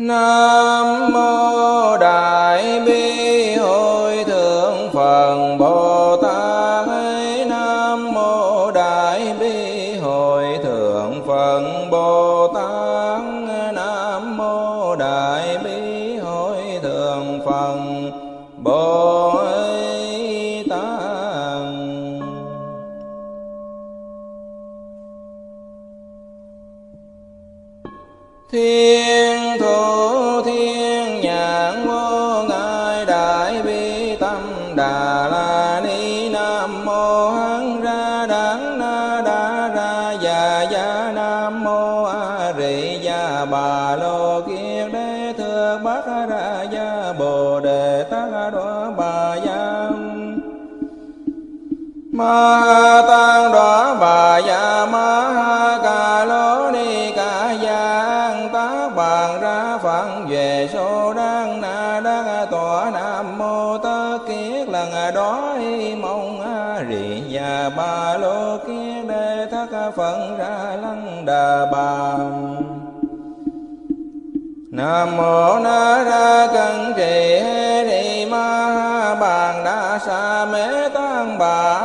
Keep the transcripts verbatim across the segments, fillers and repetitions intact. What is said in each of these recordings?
Nam mô Đại Bi Hội Thượng Phật Bồ Tát. Nam mô Đại Bi Hội Thượng Phật Bồ Tát. Nam mô Đại Bi Hội Thượng Phật Bồ Tát. Thiên ma tăng đó bà ya ma ha ca lô ni ca giang tác bàn ra phận về số đang na đang tòa nam mô tất kiết lần đó y mong a rị nhà ba lô kiết đề thất phận ra lăng đà bà. Nam mô na ra cân trì hê ni ma ha bàn đa sa mê tăng bà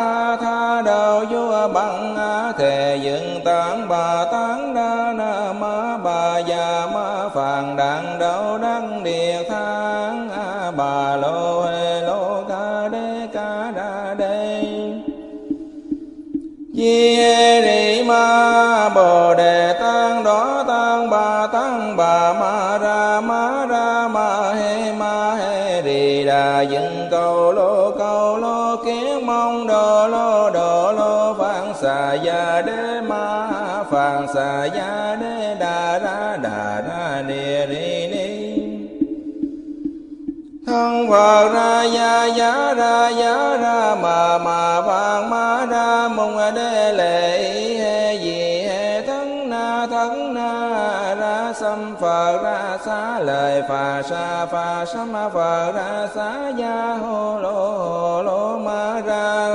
tha đầu vua bằng á thề dựng tăng bà tăng đa na ma bà già ma phàn đặng đâu đăng địa tháng a bà lô hê lô ca đê ca đa đê chi hê ni ma bồ đề tăng đó tăng bà tăng bà ma ma ra ma he ma he rì đà dựng câu lô câu lô kiến mong đồ lô đồ lô phạn xà gia đế ma phạn xà gia đế đà ra đà ra ni ni ni thân phật ra gia gia ra gia ra ma ma phạn ma ra mùng đế lệ he gì he thân na thân na ra xâm phật ra xá lời phà sa phà sa ma phà ra xá gia hô lô hô lô ma ra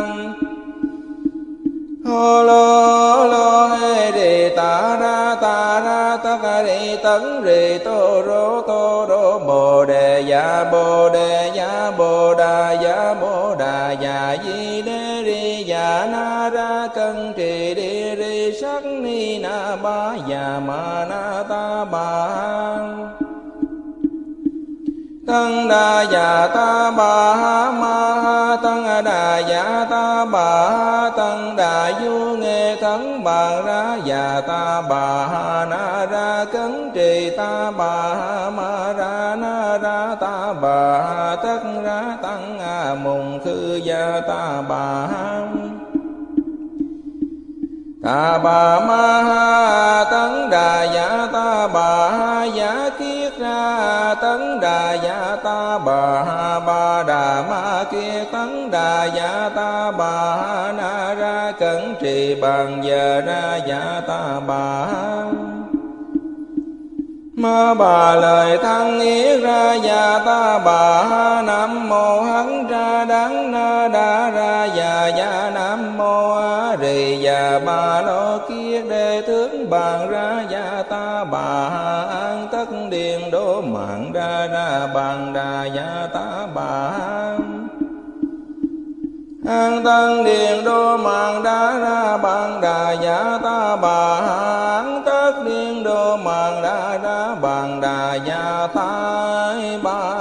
hô lô lô hê rì ta ra ta ra tất cả rì tấn rì tô rô tô rô bồ đề dạ bồ đề dạ bồ đà dạ bồ đà dạ di đê rì dạ na ra cân trì đi rì sắc ni na ba dạ ma na ta bà tăng đà dạ ta bà ma tăng đà dạ ta bà tăng đà du nghe thắng bà ra dạ ta bà na ra cấn trì ta bà ma ra na ra ta bà tất ra tăng a mùng khư gia ta bà ta bà ma ha tấn đà dạ ta bà ha dạ kiết ra tấn đà dạ ta bà ha ba đà ma kia tấn đà dạ ta bà ha na ra cẩn trì bàn giờ ra dạ ta bà ha ma bà lời thăng yết ra già ta bà nam mô hắn ra đắng na đa ra già già nam mô a rì già bà lô kia đề thướng bàn ra già ta bà an tất điền đô mạng ra ra bàn đà già ta bà an tăng điền đô mạng đá ra bàn đà giả ta bà an tất điền đô mạng đá ra bàn đà giả ta bài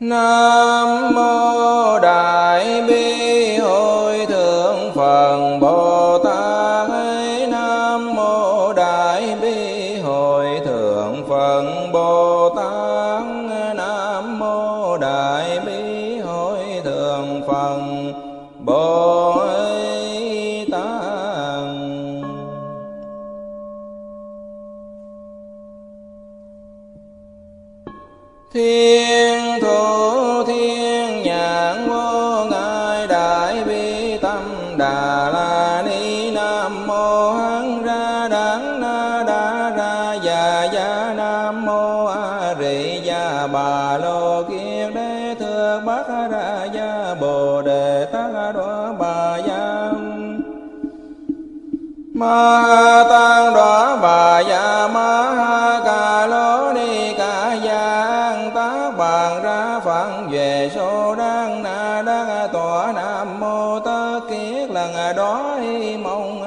Nam mô Đại Bi Hội Thượng Phật Bồ Tát. Nam mô Đại Bi Hội Thượng Phật Bồ Tát. Nam mô Đại Bi Hội Thượng Phật Bồ Tát. Thiên thổ thiên nhãn vô ngại đại bát đa gia bồ đề tát đọa bà gia ma tăng đọa bà gia ma ca lô ni ca giang tác bàn ra phận về số đang na đang tòa nam mô tơ kiết lần đó hi mong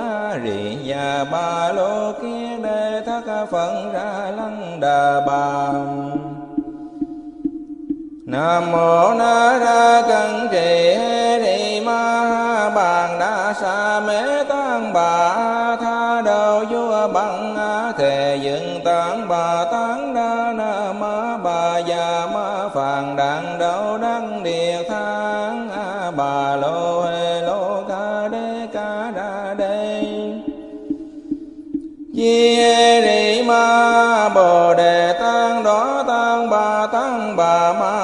rì và ba lô kiết đề thác phận ra lăng đà bà. Nam mô na ra cân trì hê ni ma bàn đa sa mê tăng bà tha đầu vua bằng thề dựng tăng bà tăng đa na ma bà già ma phàn đặng đâu đăng địa tháng bà lô hê lô ca đê ca đa đê chi hê ni ma bồ đề tăng đó tăng bà tăng bà ma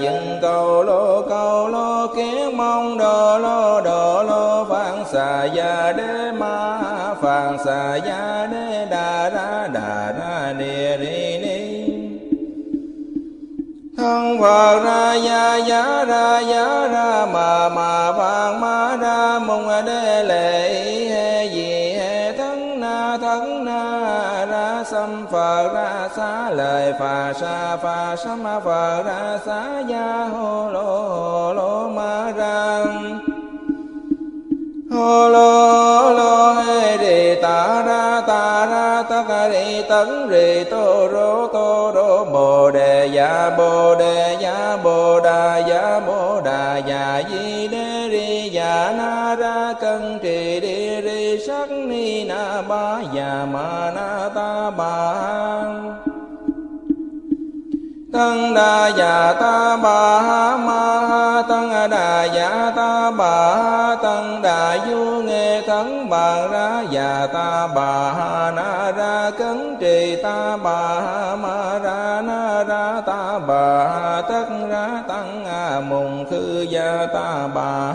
dựng cầu lô cầu lô kiến mong đồ lô đồ lô phạn xà gia đế ma phạn xà gia đế đà ra đà ra ni ni ni thân phật ra gia gia ra gia ra mà mà phạn ma ra mùng đế lệ he gì he thân na thân na ra sâm phật ra xá lời phà sa phà sa ma phà ra xá gia hô lô hô lô ma răng hô lô lô hê rì tà ra tà ra tất cả rì tấn rì tô rô tô rô bồ đề dạ bồ đề dạ bồ đà dạ bồ đà dạ di đê rì dạ na ra cân trì đi rì sắc ni na ba dạ ma na ta ba tăng đa dạ ta bà ma tăng đa dạ ta bà tăng đa du nghe thắng bàn ra dạ ta bà na ra cấn trì ta bà ma ra na ra ta bà tất ra tăng a mùng khư gia ta bà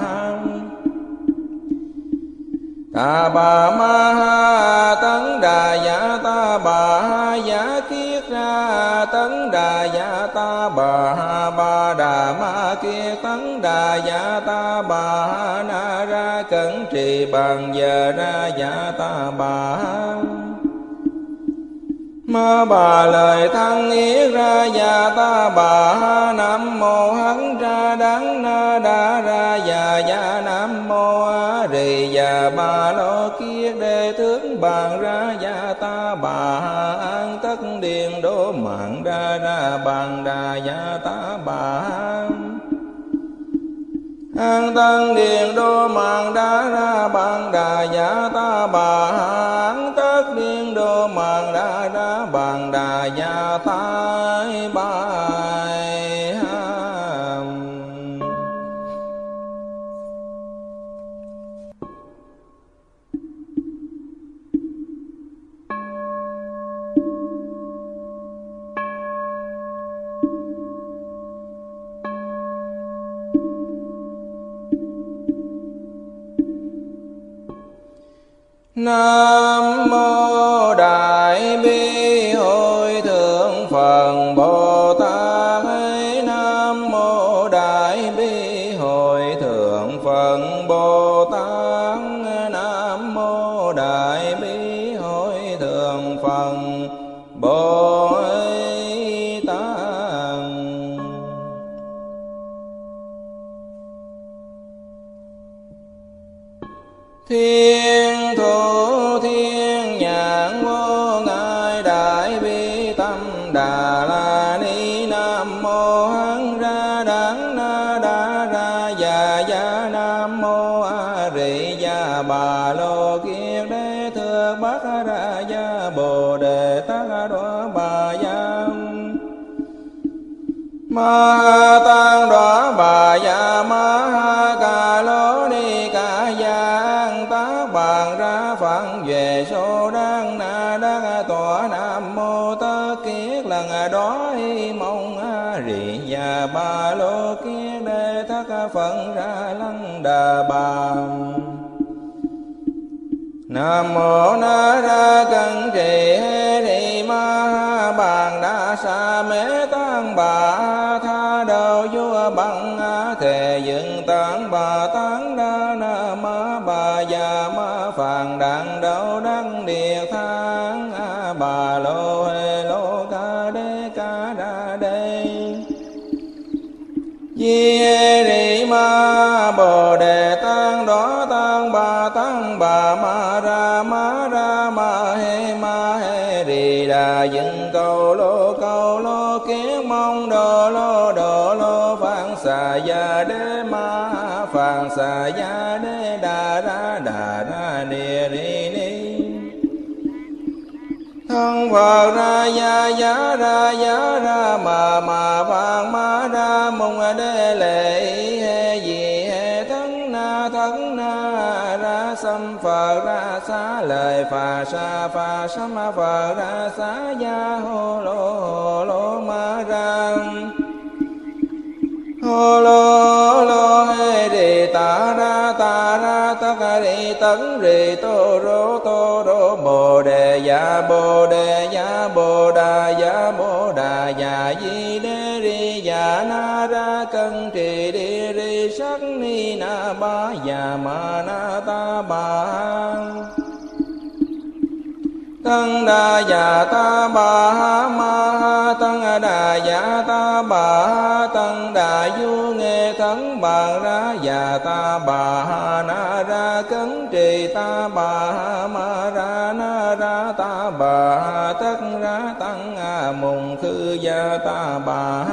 ta bà ma tấn đà dạ ta bà dạ kiết ra tấn đà dạ ta bà ba đà ma kia tấn đà dạ ta bà na ra cẩn trì bàn giờ ra dạ ta bà ma bà lời thăng yết ra già ta bà nam mô hắn ra đắng na đa ra già già nam mô a rì già bà lo kia đề thướng bàn ra già ta bà an tất điện đố mạng ra ra bàn đà già ta bà an tăng điện đô mạng đá ra bàn đà giả ta bà an tất điện đô mạng đá ra bàn đà giả ta bài Nam mô Đại Bi Hội Thượng Phật Bồ Tát. Nam mô Đại Bi Hội Thượng Phật Bồ Tát. Nam mô Đại Bi Hội Thượng Phật Bồ Tát. Thiên ma tăng đọa bà già ma ca lô ni ca giang tác bàn ra phận về số đang na đang tòa nam mô tơ kiết lần đó hi mong a rì và ba lô kiết đề thác phận ra lăng đà bà. Nam mô na ra cân trì hê ni ma bàn đa sa mê tăng bà tha đầu vua bằng thề dựng tăng bà tăng đa na ma bà già ma phàn đặng đâu đăng địa thang bà lô hê lô ca đê ca đa đê chi rị ma bồ đề tăng đó tăng bà tăng bà ma ra ma ra ma hê ma hê rì đà dựng cầu lô cầu lô kiến mong đồ lô đồ lô phạn xà gia đê ma phạn xà gia đê đà ra đà ra địa rì ni thân vào ra gia gia ra gia ra mà mà vàng ma ra mùng đê lệ hê gì hê thân na thân na ra xâm phở ra xá lời phà sa phà xâm phở ra xá gia hô lô hô lô ma ra hô lô lô hê rì ta ra ta ra tất cả rì tấn rì tô rô tô rô bồ đề dạ bồ đề dạ bồ đà dạ bồ đà dạ di đê rì dạ na ra cân trì đi rì sắc ni na ba dạ ma na ta ba tăng đà dạ ta bà ma tăng đà dạ ta bà tăng đà du nghe thắng bà ra dạ ta bà na ra cấn trì ta bà ma ra na ra ta bà tất ra tăng mùng khư gia ta bà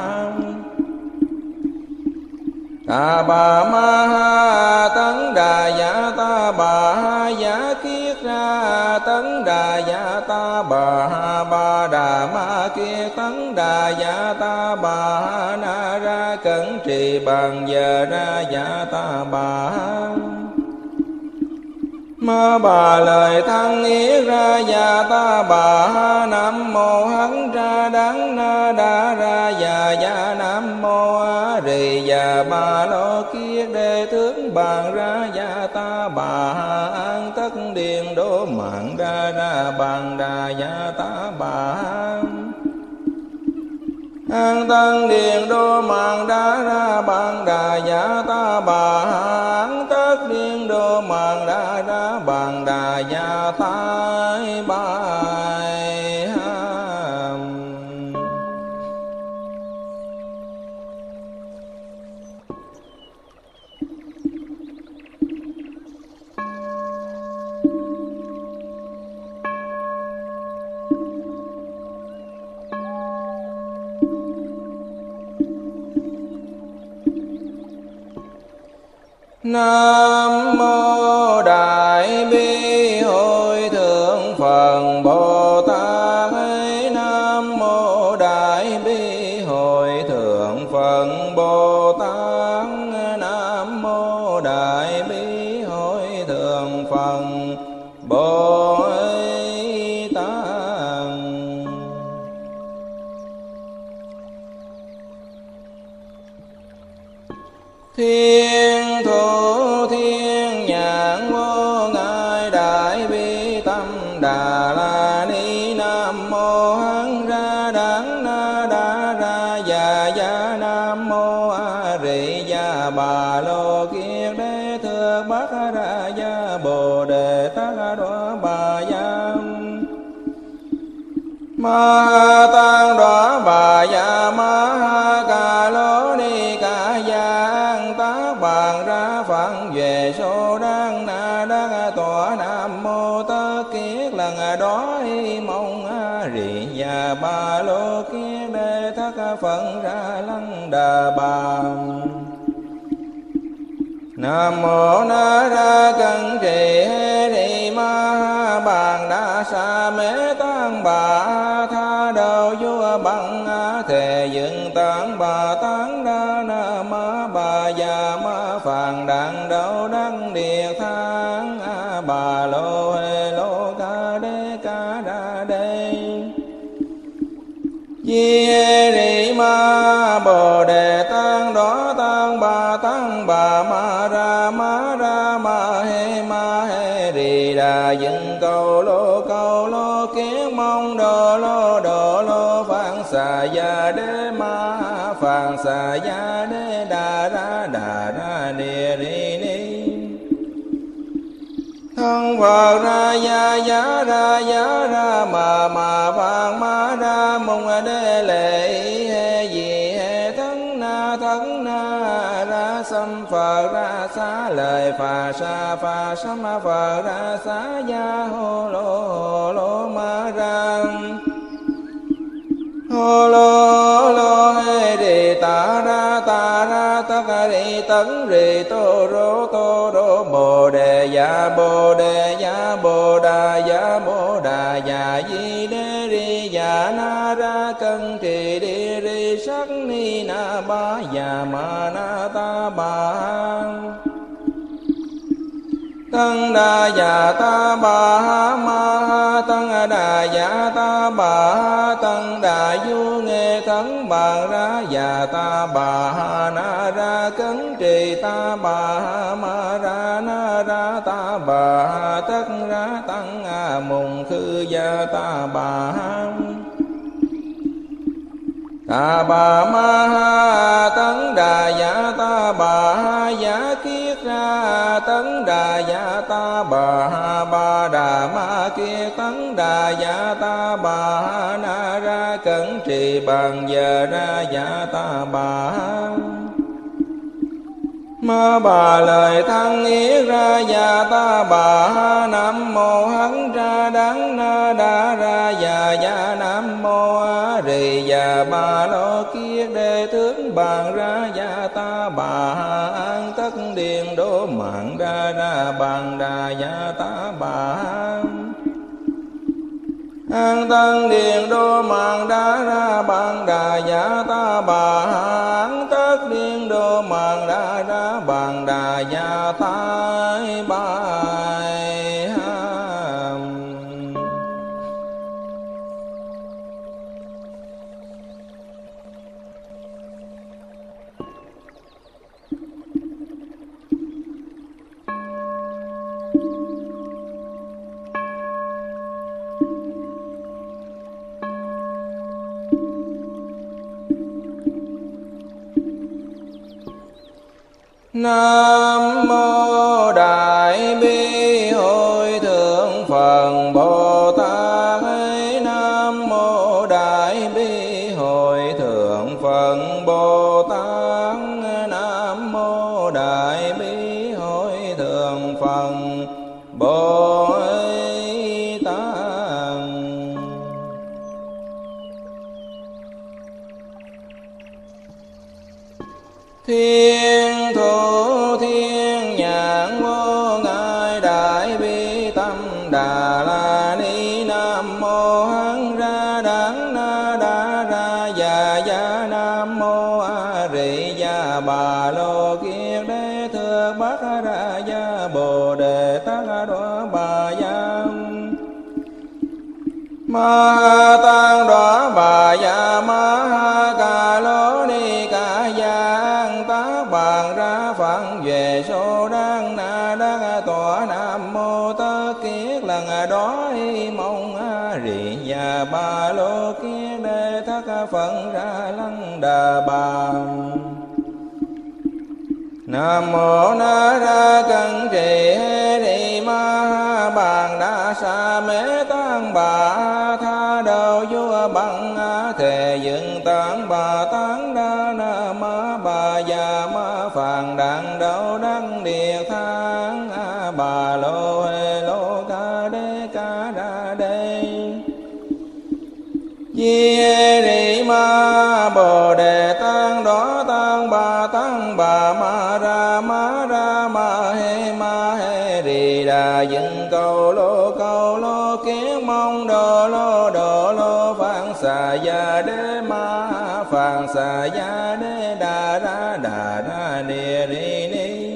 ta bà ma tấn đà dạ ta bà dạ kiết ra tấn đà dạ ta bà ba đà ma kia tấn đà dạ ta bà na ra cẩn trì bằng giờ ra dạ ta bà ma bà lời thăng yết ra già ta bà nam mô hắn ra đắng na đa ra già già nam mô a rì già bà lo kia đề tướng bàn ra già ta bà an tất điện đố mạng ra ra bàn đà già ta bà an tăng điện đô mạng đá ra bàn đà giả ta bà an tất điện đô mạng đá ra bàn đà giả ta bài Nam mô Đại Bi Hội Thượng Phật Bồ Tát. Nam mô Đại Bi Hội Thượng Phật Bồ Tát. Nam mô Đại Bi Hội Thượng Phật Bồ Tát. Thiên Thủ Thiên Nhãn Vô Ngại Đại Bi Tâm Đà La Ni. Nam mô Hán Ra Đán Na Đa Ra Già Già Nam mô A Rị Già Bà Lô Kiết Đế Thưa Bắc Ra Gia Bồ Đề Tát Đóa Bà Gia Ma Tăng Đóa Bà Gia Ma Ca Lô Ni Ca Gia bàn ra phận về số đang na đang tòa. Nam mô Tơ Kiết lần đó y mong a rị và ba lô kiết đề thất phận ra lăng đà bà. Nam mô na ra cân trì hê rị ma bàn đa sa mê tăng bà tha đầu vua bằng thề dựng tăng bà tăng đa na ma bà già ma phàn đặng đâu đăng địa thang bà lô hê lô ca đê ca đa đê chi hê rị ma bồ đề tăng đó tăng bà tăng bà ma ra ma ra ma hê ma hê rì đà dựng cầu lô cầu lô kiến mong đồ lô đồ lô ya đê ma phạn xà ya đê đà ra đà ra đề ri ni thân vào ra ya ya ra ya ra mà mà phạn ma ra mùng đê lệ he gì he thân na thân na ra sam phật ra xá lời phà sa phà sam phật ra xá ya hô lô hô lô ma ra hô lô lô hê rì ta ra ta ra tất cả rì tấn rì tô rô tô rô bồ đề dạ bồ đề dạ bồ đà dạ bồ đà dạ di đê rì dạ na ra cân trì đi rì sắc ni na ba dạ ma na ta ba tăng đa dạ ta bà ma tăng đa dạ ta bà tăng đa du nghe tấn bà ra dạ ta bà na ra cấn trì ta bà ma ra na ra ta bà tất ra tăng a mùng khư gia ta bà ta bà ma ha tấn đà dạ ta bà dạ kiết ra tấn đà dạ ta bà ba đà ma kia tấn đà dạ ta bà na ra cẩn trì bằng giờ ra dạ ta bà ma bà lời thăng yết ra dạ ta bà nam mô hắn ra đắng na đa ra dạ dạ nam mô a rì dạ bà lo kia đề tướng bàn ra dạ ta bà an tất điện đố mạng ra ra bàn đà dạ ta bà an tân điện đô mạng đá ra bàn đà dạ ta bà an tất điện đô mạng đá ra bàn đà dạ ta bài Nam mô Đại Bi Hội Thượng Phật Bồ Tát. Nam mô Đại Bi Hội Thượng Phật Bồ Tát. Nam mô Đại Bi Hội Thượng Phật Bồ Tát. Thiên Thủ Thiên Nhãn Vô Ngại Đại Bi Tâm Đà La Ni. Nam mô Hán Ra Đán Na Đa Ra Dạ Dạ Nam mô A Rị Dạ Bà Lô Kiết Đế Thưa Bát Ra Dạ Bồ Đề Tát Đóa Bà Dạ Ma Tăng Đóa Bà Dạ Ma Ca Lô Ni Ca Dạ bàn ra phận về số đang na đang tòa. Nam mô Tơ Kiết lần đó mong a rị nhà ba lô kiết đề thất phận ra lăng đà bà. Nam mô na ra cân trì hê rị ma bàn đa sa mê tăng bà tha đầu vua bằng thề dựng tăng bà tăng đa na ma bà già ma phàn đặng đâu đăng địa thang a bà lô hê lô ca đê ca ra đê chi hê rị ma bồ đề tăng đó tăng bà tăng bà ma ra ma ra ma hê ma hê rị đà dựng câu lô câu lô kiến mong đồ lô đồ lô phạn xà gia đê ma phạn xà gia đê đà ra đà ra đề ri ni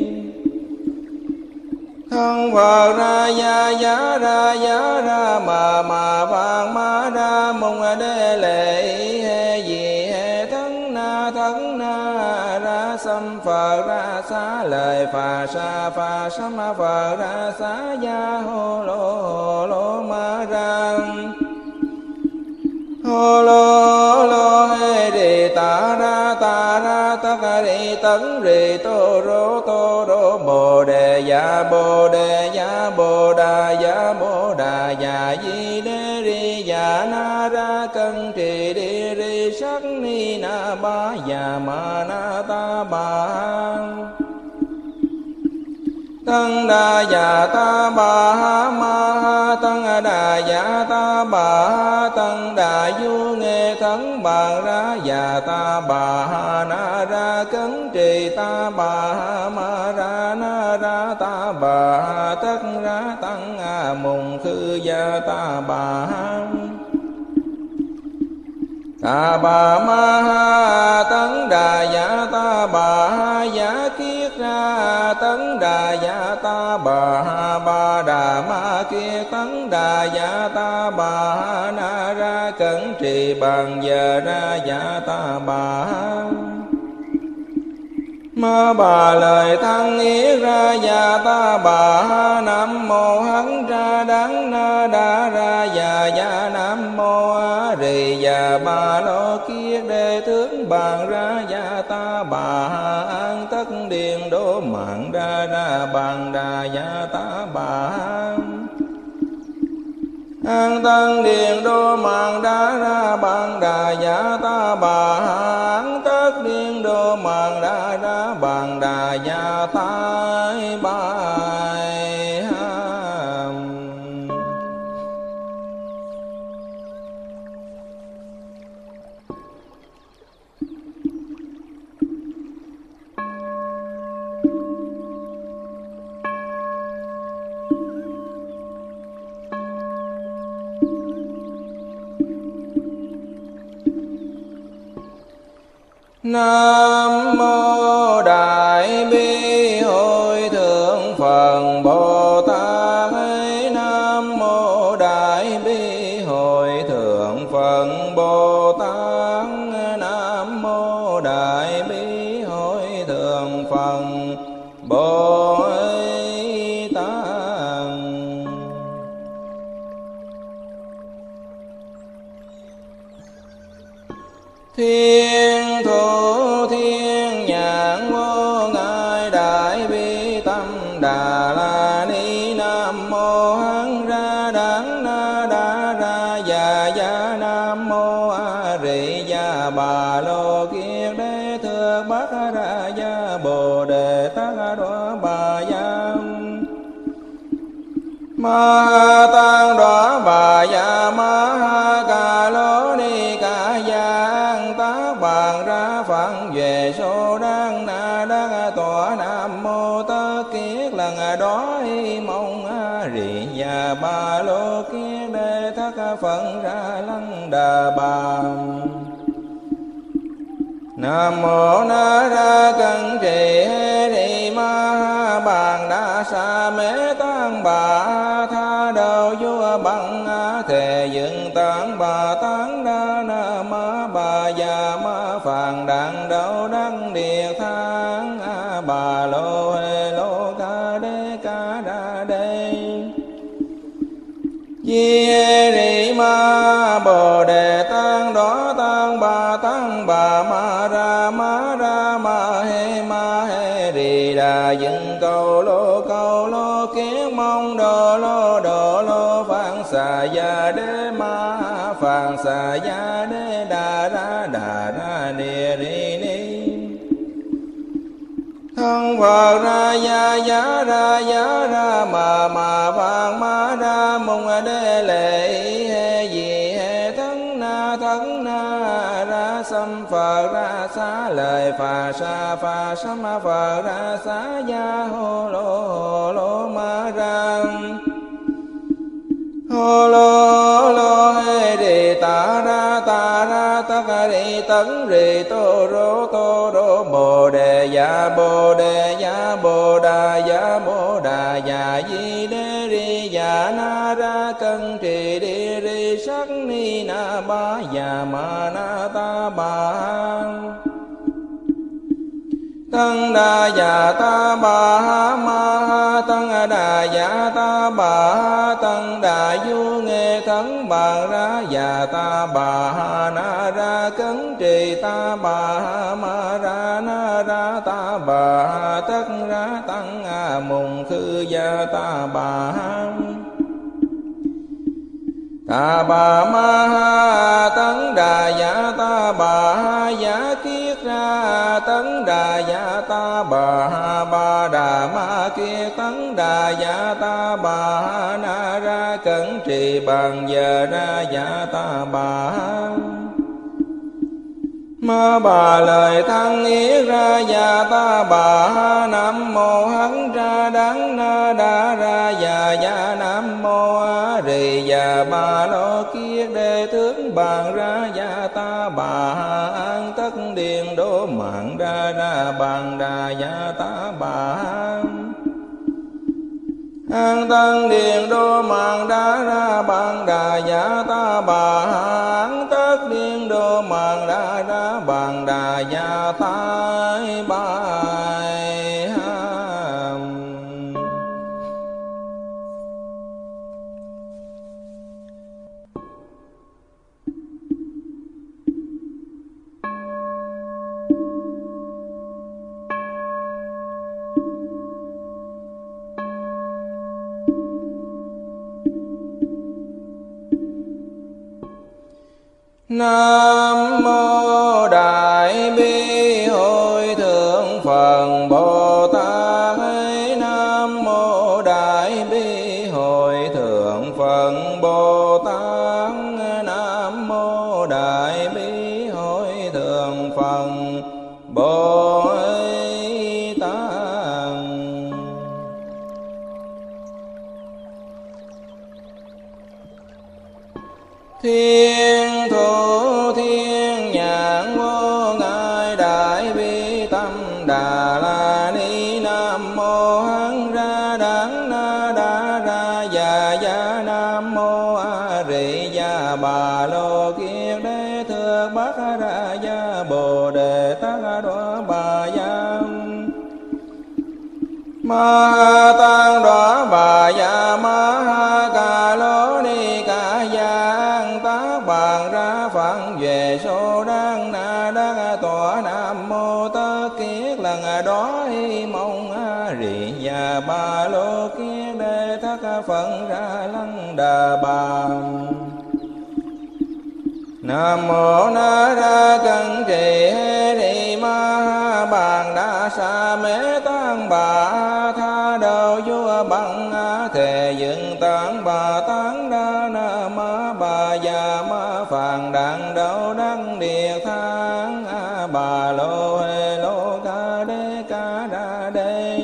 thân vào ra gia gia ra gia ra mà mà phạn ma ra mùng đê lệ hê gì hê thân na thân na ra sam phật ra xá lời phà sa phà sam phật ra xá gia hô lô hô lô ma ra lô lô hê đề ta ra ta ra ta ca đi tấn rì tô rô tô rô bồ đề dạ bồ đề dạ bồ đà dạ bồ đà dạ di đê ri dạ na ra cân trì đi ri sắc ni na ba dạ ma na ta ba tăng đa dạ ta bà ma tăng đà dạ ta bà tăng đà du nghe thắng bà ra dạ ta bà na ra cấn trì ta bà ma ra na ra ta bà tất ra tăng a mùng khư gia ta bà ta bà ma tấn đà dạ ta bà dạ kiết ra tấn đà dạ ta bà ba đà ma kia tấn đà dạ ta bà na ra cẩn trì bằng giờ ra dạ ta bà ma bà lời thăng ý ra già ta bà nam mô hắn ra đắng na đa ra già già nam mô a rì già bà lo kia đề tướng bàn ra già ta bà an tất điền đố mạng ra ra bàn đà già ta bà an tăng điền đô mạng đá ra bàn đà giả ta bà an tất điền đô mạng đá ra bàn đà giả ta bài Nam mô Đại Bi Hội Thượng Phật Bồ Tát. Nam mô Đại Bi Hội Thượng Phật Bồ Tát. Nam mô Đại Bi Hội Thượng Phật Bồ Tát. Thiên ma tăng đó bà ya ma ca lô ni ca giang tá bàn ra phẳng về số đang na đang tòa nam mô tơ kiết lần đó y mong a rì nhà ba lô kiết đề thất phận ra lăng đà bà nam mô na ra cân trì hê ni ma bàn đa sa mê tăng bà tha đầu vua bằng thề dựng tăng bà tăng đa na ma bà già ma phàn đặng đầu đăng địa tháng bà lô hê lô ca đê ca đa đê di hê ni ma bồ đề tăng đó tăng bà tăng bà ma ma ra ma he ma he rì đà dựng câu lô câu lô kiến mong đồ lô đồ lô phạn xà gia đế ma phạn xà gia đế đà ra đà ra ni ni ni thân phật ra gia gia ra gia ra ma ma phạn ma ra mùng đế lệ he gì he thân na thân na sâm phật ra xá lời phà sa phà sâm phật ra xá gia hô lô hô lô ma ra hô lô lô hê đề ta ra ta ra ta ca đi tấn rì tô rô tô rô bồ đề dạ bồ đề dạ bồ đà dạ bồ đà dạ di đê ri dạ na ra cân trì đi ri sắc ni na ba dạ ma na ta ba Tăng đa dạ ta bà ma, tăng đà dạ ta bà, tăng đà du nghe thắng bà ra dạ ta bà na ra cấn trì ta bà ma ra na ra ta bà tất ra tăng a mùng khư gia ta bà. Ta bà ma ha tấn đà dạ ta bà ha dạ kiết ra tấn đà dạ ta bà ha ba đà ma kia tấn đà dạ ta bà ha na ra cẩn trì bằng giờ ra dạ ta bà ha. Ma bà lời thăng yết ra già ta bà nam mô hắn ra đắng na đa ra già già nam mô a rì già ba lo kia đề thướng bàn ra già ta bà an tất điền đô mạng ra ra bàn đà già ta bà. An tăng điền đô mạng đá ra bàn đà dạ ta bà, an tất điền đô mạng đá ra bàn đà dạ ta bà. Nam mô Đại Bi Hội Thượng Phật Bồ Tát, Nam mô Đại Bi Hội Thượng Phật Bồ Tát, Nam mô Đại Bi Hội Thượng Phật Bồ Tát. Thiên ma tăng đó bà già ma ha ca lô ni ca giang tác bàn ra phẳng về số đang na đang tòa nam mô tất kiết lần đó hi mong a rị già ba lô kiết đề thất phận ra lăng đà bà. Nam mô na ra cẩn trì hê ni ma bàn đa sa mê tăng bà tha đầu vua bằng thề dựng tăng bà tăng đa na ma bà già ma phàn đặng đầu đăng địa tháng bà lô hê lô ca đê ca đa đê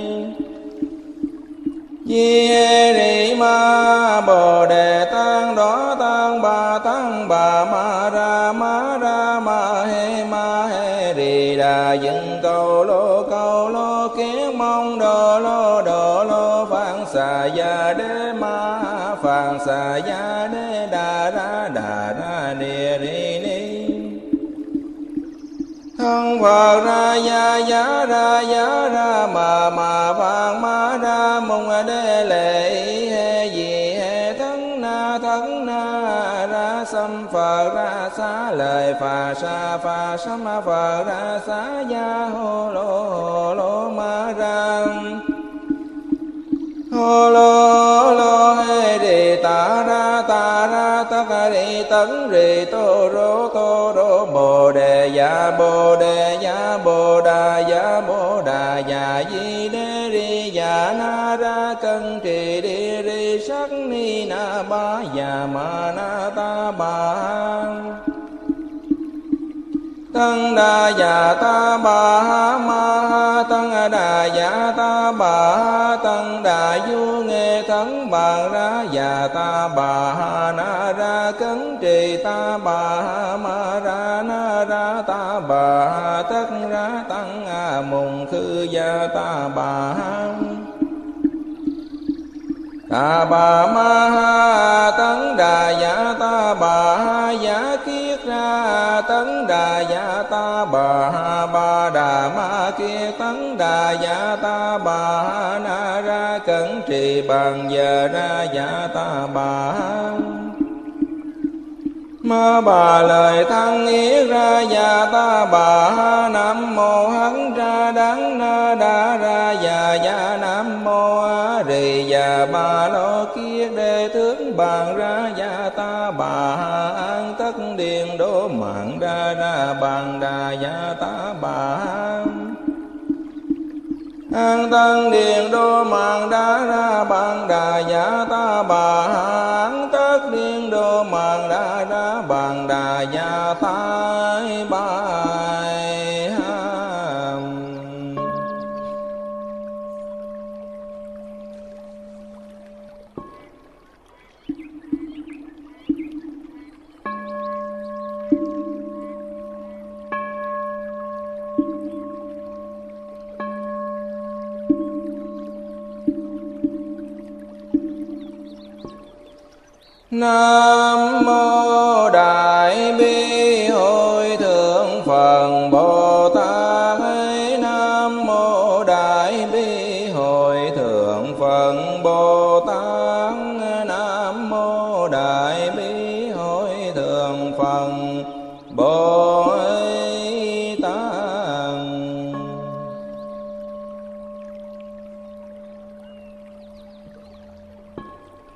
chi hê ni ma bồ đề tăng đó tăng bà tăng bà ma dựng cầu lô cầu lô kiến mong đồ lô đồ lô phạn xà gia đế ma phạn xà gia đế đà ra đà ra ni ni ni thân phật ra gia gia ra gia ra mà mà phạn ma ra mùng đế lệ he gì he thân na thân na ra sâm phật ra xá lời phà sa phà sa ma phà ra xá gia hô lô hô lô ma ra hô lô lô hê đi ta ra ta ra tất cả đi tấn rì tô rô tô rô bồ đề dạ bồ đề dạ bồ đà dạ bồ đà dạ di đê ri dạ na ra cân trì đi ri sắc ni na ba dạ ma na ta ba. Tăng đà dạ ta bà ma tăng đà dạ ta bà tăng đà du nghe thắng bà ra dạ ta bà na ra cấn trì ta bà ma ra na ra ta bà tất ra tăng a mùng khư gia ta bà. Ta bà ma tấn đà dạ ta bà dạ kiết ra tấn đà dạ ta bà ha ba đà ma kia tấn đà dạ ta bà ha na ra cẩn trì bằng giờ ra dạ ta bà ha ma bà lời thăng ý ra dạ ta bà ha nam mô hắn ra đắng na đa ra dạ dạ nam mô a rì dạ ba lo kia đề thướng bàn ra dạ ta bà ha an tất điền đố mạng ra ra bàn đà dạ ta bà ha an tân điền đô mạng đá ra bàn đà giả ta bà an tất điền đô mạng đá ra bàn đà giả thái bài ha. Nam mô Đại Bi Hội Thượng Phật Bồ Tát. Nam mô Đại Bi Hội Thượng Phật Bồ Tát. Nam mô Đại Bi Hội Thượng Phật Bồ Tát.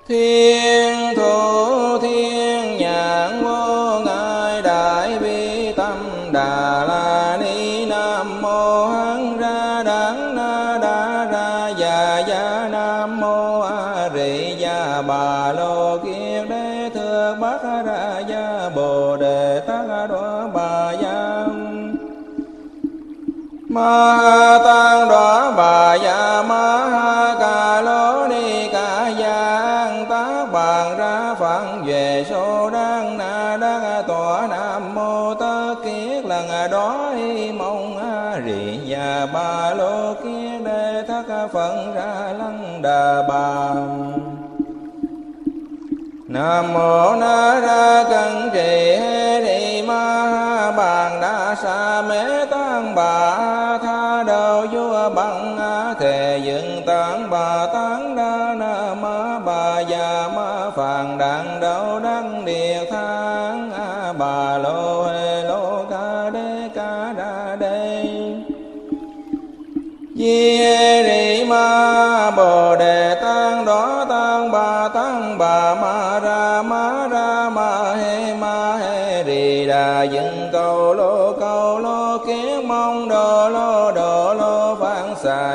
Thiên thủ thiên nhãn vô ngại đại bi tâm đà la ni nam mô hán ra đắng na đa ra già già nam mô a rị già bà lô kiết đế thượng bát ra gia bồ đề tát đóa bà gia ma tăng đóa bà gia ma ca lô ni ca gia bàn ra phản về số đang na đang tỏa nam mô tơ kiết lần đó y mong a rị và ba lô kiết đề thất phận ra lăng đà bà nam mô na ra cẩn trì hê ni ma bàn đa sa mê tăng bà tha đầu vua bằng thề dựng tăng bà tăng đa na ma bà già ma phàn đặng đâu đăng địa thang a bà lô hê lô ca đê ca đa đê di rị ma bồ đề tăng đó tăng bà tăng bà ma ra ma ra ma hê ma hê rì đà dựng cầu lô cầu lô kiến mong đồ lô đồ lô phạn xà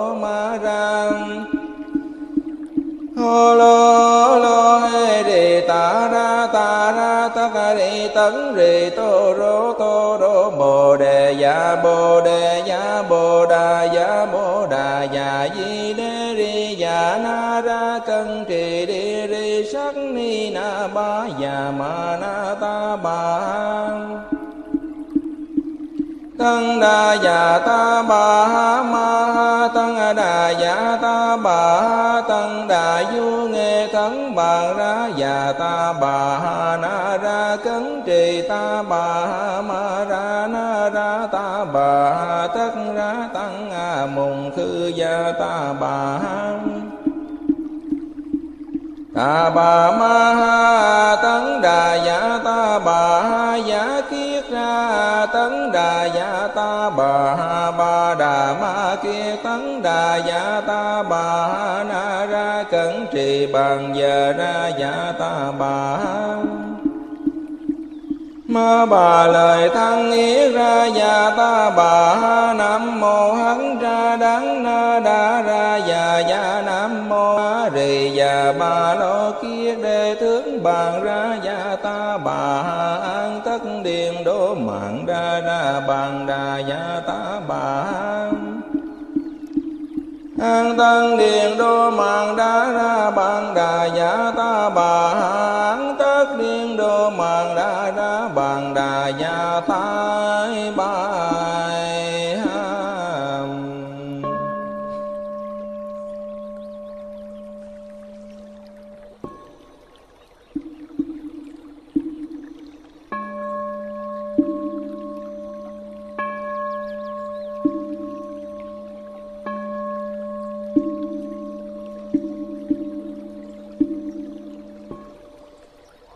ma ra hô lô lô hê rì ta ra ta ra ta rì tấn rì tô rô tô rô bồ đề dạ bồ đề dạ bồ đà dạ bồ đà dạ di đê rì dạ na ra cân trì đi rì sắc ni na ba dạ ma na ta bà tăng đà dạ ta bà ha ma ha tăng đà dạ ta bà ha tăng đà du nghe thắng bà ra dạ ta bà ha na ra cấn trì ta bà ha ma ra na ra ta bà ha tất ra tăng a mùng khư gia ta bà ha ta bà ma ha tấn đà dạ ta bà ha dạ kiết ra tấn đà dạ ta bà ha ba đà ma kia tấn đà dạ ta bà ha na ra cẩn trì bằng giờ ra dạ ta bà ha ma bà lời thăng ý ra già ta bà nam mô hắn ra đắng na đa ra già già nam mô a rì già bà lô kia đề thướng bàn ra già ta bà an tất điền đô mạng ra ra bàn đà già ta bà an tăng điện đô mạng đá ra bạn đà giả ta bà an tất điện đô mạng đá ra bạn đà giả thái bài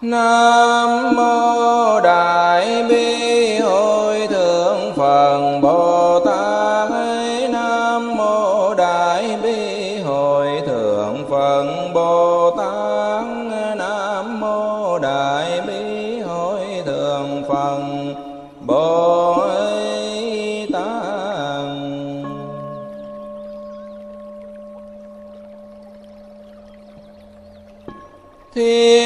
Nam mô Đại Bi Hội Thượng Phật Bồ Tát. Nam mô Đại Bi Hội Thượng Phật Bồ Tát. Nam mô Đại Bi Hội Thượng Phật Bồ Tát. Thiên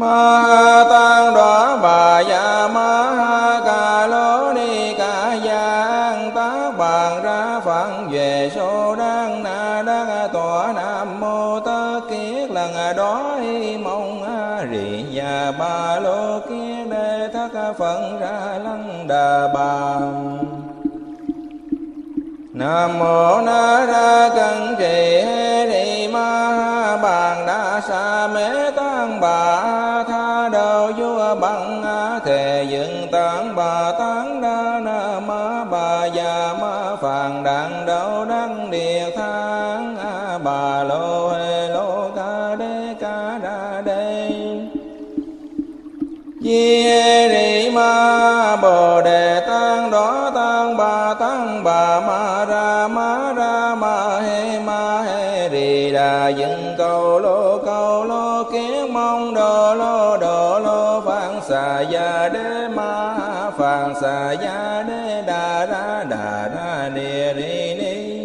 ma tăng đó bà già ma ca lô ni ca giang tác bàn ra phận về số đang na đang tòa nam mô tất kiết lần đó y mong a rị già ba lô kiết đề thất phận ra lăng đà bà. Nam mô na ra cân trì hê ni ma bàn đa sa mê tăng bà tha đầu vua bằng á thề dựng tăng bà tăng đa na ma bà già ma phàn đặng đầu đăng địa tháng a bà lô hê lô ca đê ca đa đê chi hê ni ma bồ đề tăng đó tăng bà tăng bà ma dựng cầu lô cầu lô kiến mong đồ lô đồ lô phạn xà gia đế ma phạn xà gia đế đà ra đà ra ni ni ni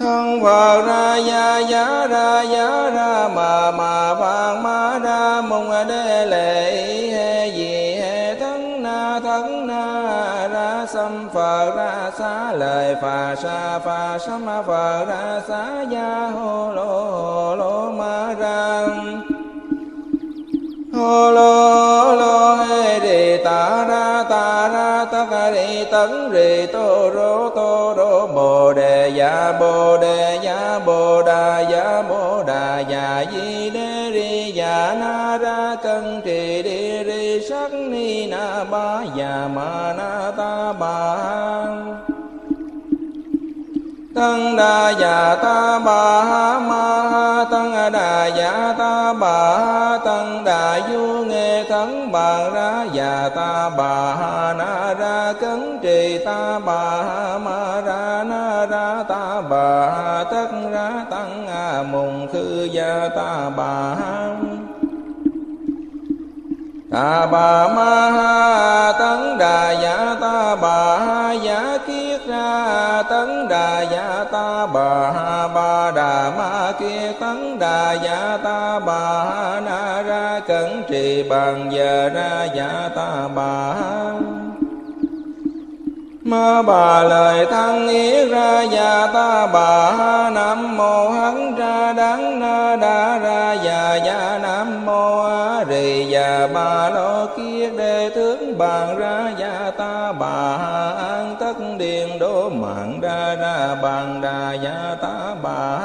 thân phật ra gia gia ra gia ra mà mà phạn ma ra mùng đế lệ he gì he thân na thân na ra xâm phật ra xá lời phà sa phà sa ma phà ra xá gia hô lô hô lô ma ra hô lô lô hê rì ta ra ta ra tất cả rì tấn rì tô rô tô rô bồ đề dạ bồ đề dạ bồ đà dạ bồ đà dạ di đê rì dạ na ra cân trì đi rì sắc ni na ba dạ ma na ta ba tăng đà dạ ta bà ma tăng đà dạ ta bà tăng đà du nghe thắng bà ra dạ ta bà na ra cấn trì ta bà ma ra na ra ta bà tất ra tăng a mùng khư gia ta bà ta bà ma tấn đà dạ ta bà dạ kiết ra tấn đà dạ ta bà ba đà ma kia tấn đà dạ ta bà na ra cẩn trì bằng giờ ra dạ ta bà ma bà lời thăng yết ra già ta bà nam mô hắn ra đắng na đa ra già già nam mô a rì già bà lo kiết đề thước bàn ra già ta bà an tất điện đô mạng đa ra bàn đà già ta bà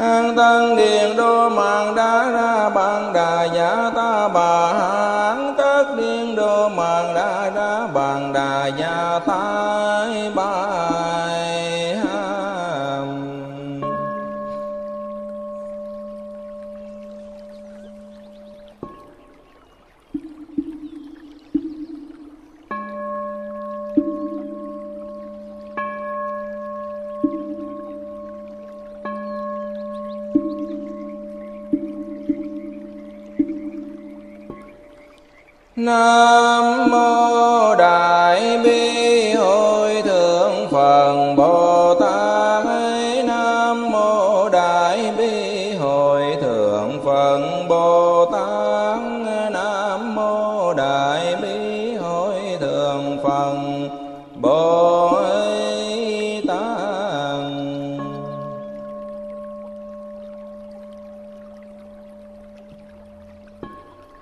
an tăng điện đô mạng đá ra bàn đà giả ta bà an tất điện đô mạng đá ra bàn đà giả thái bài Nam mô Đại Bi Hội Thượng Phật Bồ Tát. Nam mô Đại Bi Hội Thượng Phật Bồ Tát. Nam mô Đại Bi Hội Thượng Phật Bồ Tát.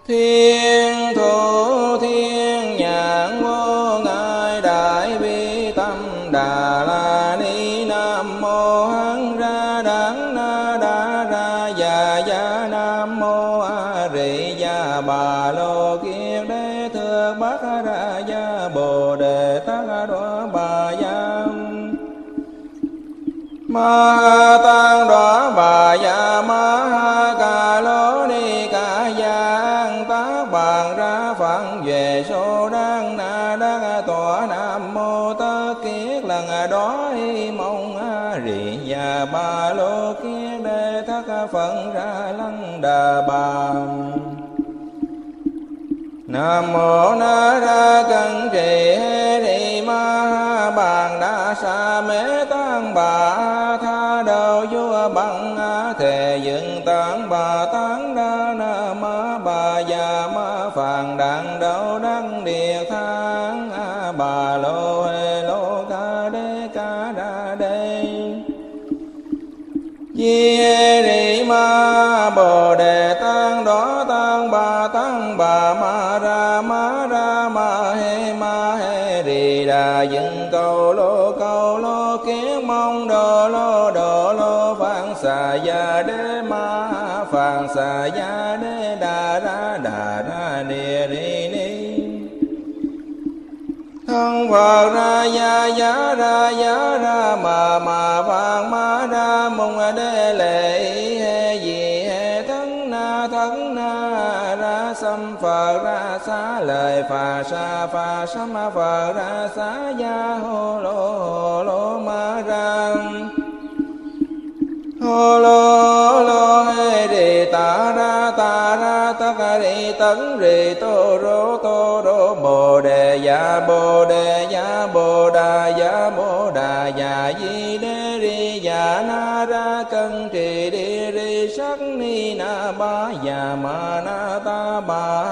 Thiên thủ thiên nhãn vô ngại đại bi tâm đà la ni. Nam mô hán ra đán na đa ra già già. Nam mô a rị già bà lô kiết đế thưa bát ra gia bồ đề tát đóa bà gia ma tăng đóa bà gia ma ha ca lô ni ca gia bàn ra phận về số đang na đang tòa. Nam mô tơ kiết lần đó y mong a rị và ba lô kiết đề thất phận ra lăng đà bà. Nam mô na ra cân trì hê ni ma bàn đa sa mê tăng bà tha đầu vua bằng thề dựng tăng bà tăng đa na ma bà già ma phàn đặng đâu đăng địa thang a bà lô hê lô ca đê ca đa đê chi hê ni ma bồ đề tăng đó tăng bà tăng bà ma ra ma ra ma hê ma hê rì đà dựng câu lô câu lô kiến mong đồ lô đồ lô phạn xà gia đê ma phạn xà gia đê đà ra đà ra ni ni ni thân Phật ra gia gia ra gia ra mà mà phạn ma ra mùng đê lệ hê gì hê thân na thân na ra xâm Phật ra xá lời phà sa phà xâm Phật ra xá gia hô lô hô lô ma ra hô lô lô hê rì ta ra ta ra tất cả rì tấn rì tô rô tô rô bồ đề dạ bồ đề dạ bồ đà dạ bồ đà dạ di đê rì dạ na ra cân trì đi rì sắc ni na ba dạ ma na ta ba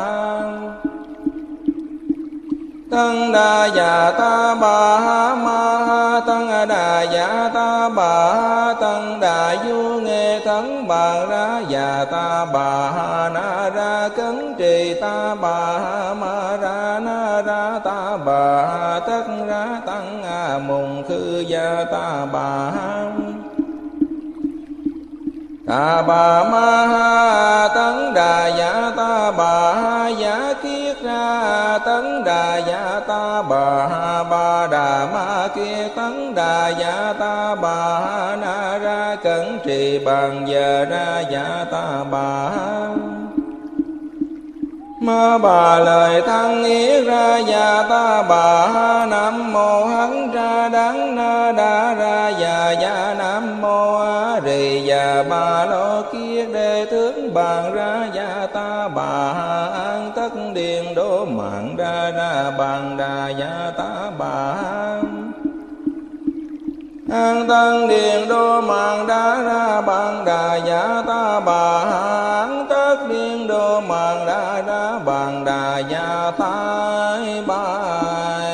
tăng đà dạ ta bà ma tăng đà dạ ta bà tăng đà du nghe tấn bà ra dạ ta bà na ra cấn trì ta bà ma ra na ra ta bà tất ra tăng a mùng khư gia ta bà ta bà ma ha tấn đà dạ ta bà dạ kiết ra tấn đà dạ ta bà ba đà ma kia tấn đà dạ ta bà na ra cẩn trì bàn giờ ra dạ ta bà ma bà lời thăng yết ra già ta bà. Nam mô hắn ra đắng na đa ra già già. Nam mô a rì già bà lô kia đề tướng bàn ra già ta bà an tất điện đô mạng ra ra bàn đà già ta bà an tăng điện đô mạng đá ra bàn đà giả ta bà an tất điện đô mạng đá ra bàn đà giả ta bài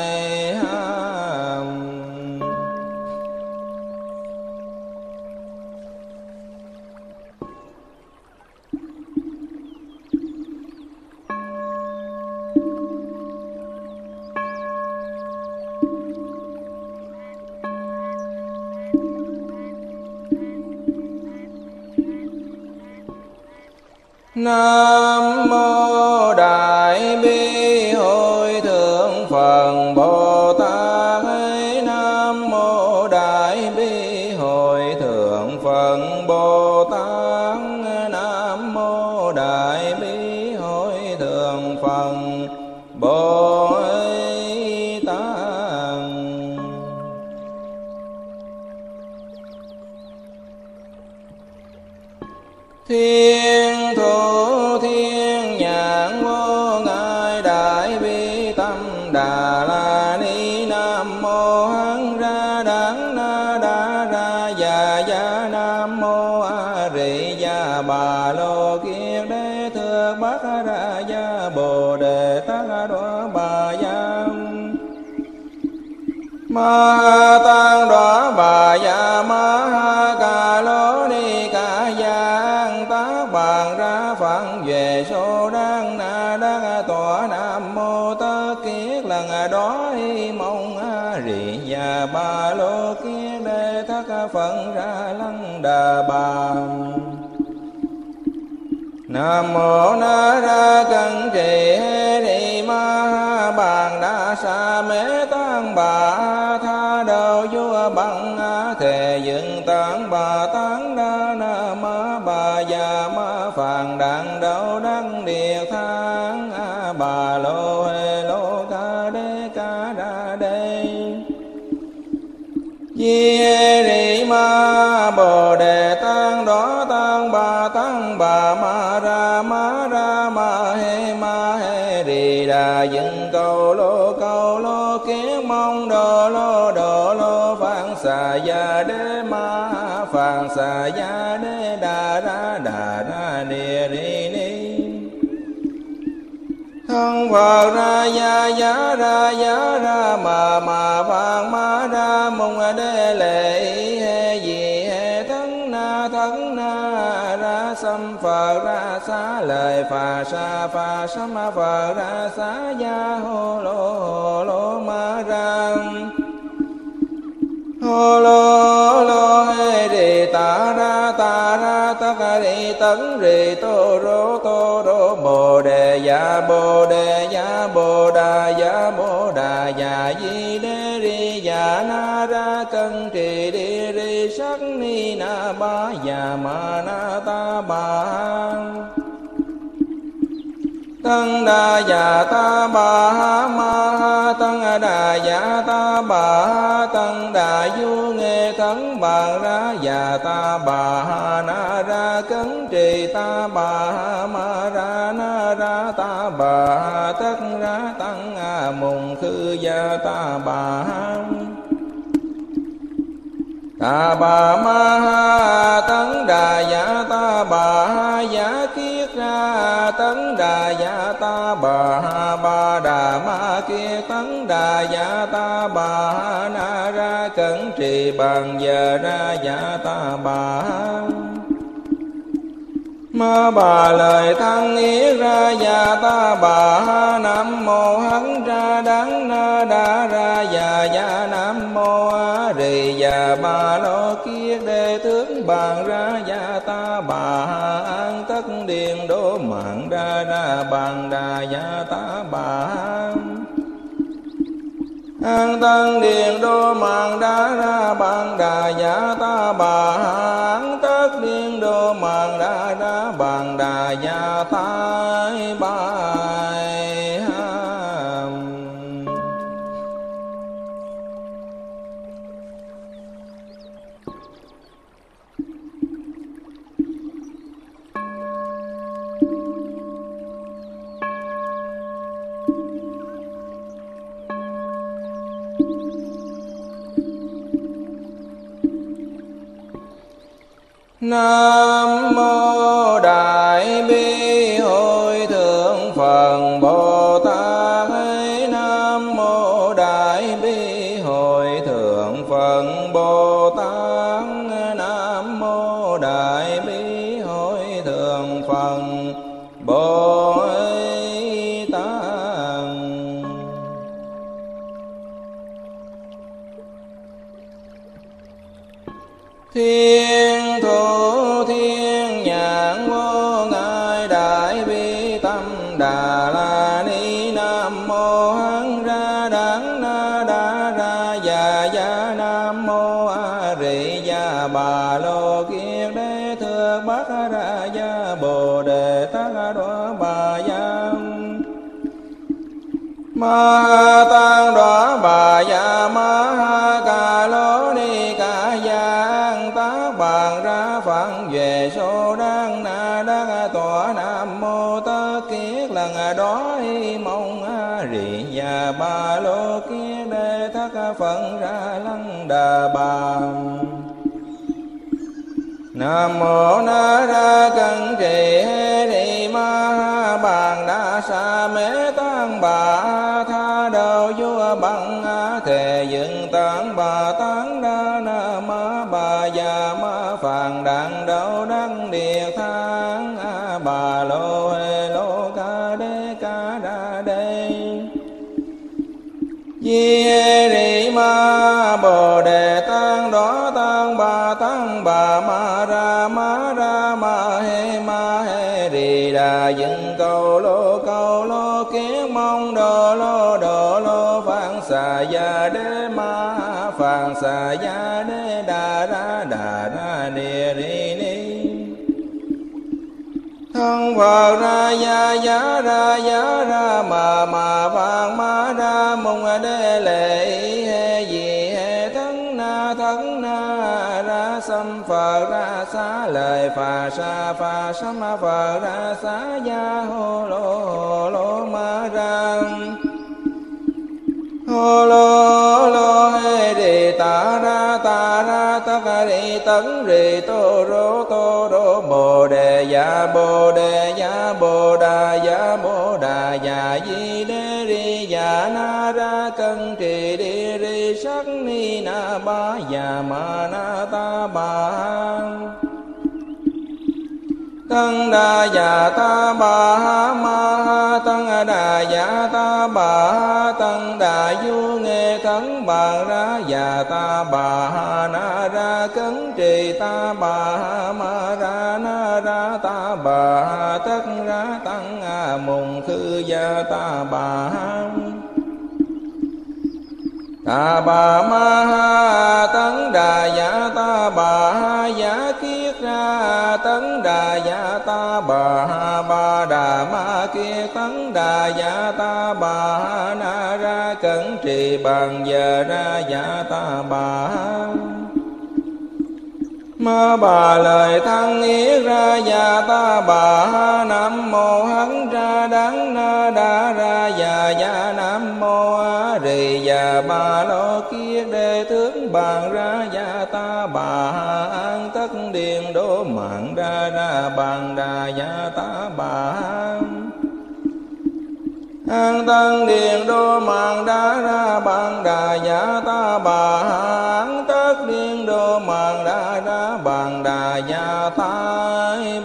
Nam mô Đại Bi Hội Thượng Phật Bồ Tát. Nam mô Đại Bi Hội Thượng Phật Bồ Tát. Nam mô Đại Bi Hội Thượng Phật Bồ Tát. Thiên thủ thiên nhãn vô ngại đại bát đa gia bồ đề tát đọa bà gia ma tăng đọa bà gia ma ca lô ni ca giang tá bàn ra phận về số đang na đang tọa nam mô tát kiết lần đó mong a rị nhà ba lô kiết đề thất phận ra lăng đà bà. Nam mô na ra cân trì hê ni ma bàn đa sa mê tăng bà tha đầu vua bằng thề dựng tăng bà tăng đa na ma bà già ma phàn đặng đầu đăng địa thang bà lô hê lô ca đê ca đa đê di hê ni ma bồ đề tăng đó tăng bà tăng bà ma ma ra ma he ma he đi đà dựng câu lô câu lô kiến mong đồ lô đồ lô phạn xà gia đế ma phạn xà gia đế đà ra đà ra ni ni ni thân vào ra gia gia ra gia ra mà mà phạn ma ra mùng đế lệ he gì he thân na thân na ra xâm phật ra xá lời phà sa phà sa ma phà ra xá gia hô lô hô lô ma ra hô lô lô hê rì ta ra ta ra ta ca rì tấn rì tô rô tô rô bồ đề dạ bồ đề dạ bồ đà dạ bồ đà dạ di đê rì dạ na ra cân trì đi rì sắc ni na ba dạ ma na ta ba tăng đa dạ ta bà ma tăng đa dạ ta bà tăng đa du nghe tấn bà ra dạ ta bà na ra cấn trì ta bà ma ra na ra ta bà tất ra tăng mùng khư gia ta bà ta bà ma tấn đà dạ ta bà dạ kiết ra tấn đà dạ ta bà ba đà ma kia tấn đà dạ ta bà na ra cẩn trì bàn giờ ra dạ ta bà ma bà lời thăng yết ra già ta bà nam mô hắn ra đắng na đa ra già già nam mô a rì già bà lo kia đề tướng bàn ra già ta bà an tất điền đô mạng ra ra bàn đà già ta bà an tăng điền đô mạng đá ra bàn đà giả ta bà an tất điền đô mạng đá ra bàn đà giả ta bài Nam mô Đại Bi Hội Thượng Phật Bồ Tát. Nam mô Đại Bi Hội Thượng Phật Bồ Tát. Nam mô Đại Bi Hội Thượng Phật Bồ Tát. Thiên ma tăng đọa bà già ma ca lô ni ca giang tá bàn ra phận về số đang na đang tọa nam mô tát kiết lần đó mong a rị nhà ba lô kiết đề thất phận ra lăng đà bà. Nam mô na ra cân trì hê ni ma bàn đa sa mê tăng bà tha đầu vua bằng thề dựng tăng bà tăng đa na ma bà già ma phàn đạn đầu đăng địa thang bà lô hê lô ca đê ca đa đê di rị ma bồ đề tăng đó tăng bà tăng bà ma ra ma ra ma hê ma hê rì đà dựng cầu lô cầu lô kiến mong đồ lô đồ lô phạn xà gia đê ma phạn xà gia đê đà ra đà ra địa rì ni thân Phật ra gia gia ra gia ra mà mà vàng ma ra mùng đê lệ hê gì hê thân na thân na ra xâm Phật ra xá lời phà sa phà xâm Phật ra xá gia hô lô hô lô ma ra hô lô lô hê đi ta ra ta ra tất cả đi tấn rì tô rô tô rô bồ đề dạ bồ đề dạ bồ đà dạ bồ đà dạ di đê ri dạ na ra cân trì đi ri sắc ni na ba dạ ma na ta ba tăng đa dạ ta bà ma tăng đà dạ ta bà tăng đà du nghe thắng bà ra dạ ta bà na ra cấn trì ta bà ma ra na ra ta bà tất ra tăng a mùng khư gia ta bà ta bà ma ha tấn đà dạ ta bà dạ kiết ra tấn đà dạ ta bà ba đà ma kia tấn đà dạ ta bà na ra cẩn trì bằng giờ ra dạ ta bà ma bà lời thăng yết ra già ta bà nam mô hắn ra đắng na đa ra già già nam mô a rì già bà lo kia đề tướng bàn ra già ta bà an tất điện đố mạng ra ra bàn đà già ta bà an tăng điện đô mạng đá ra bàn đà giả ta bà an tất điện đô mạng đá ra bàn đà giả ta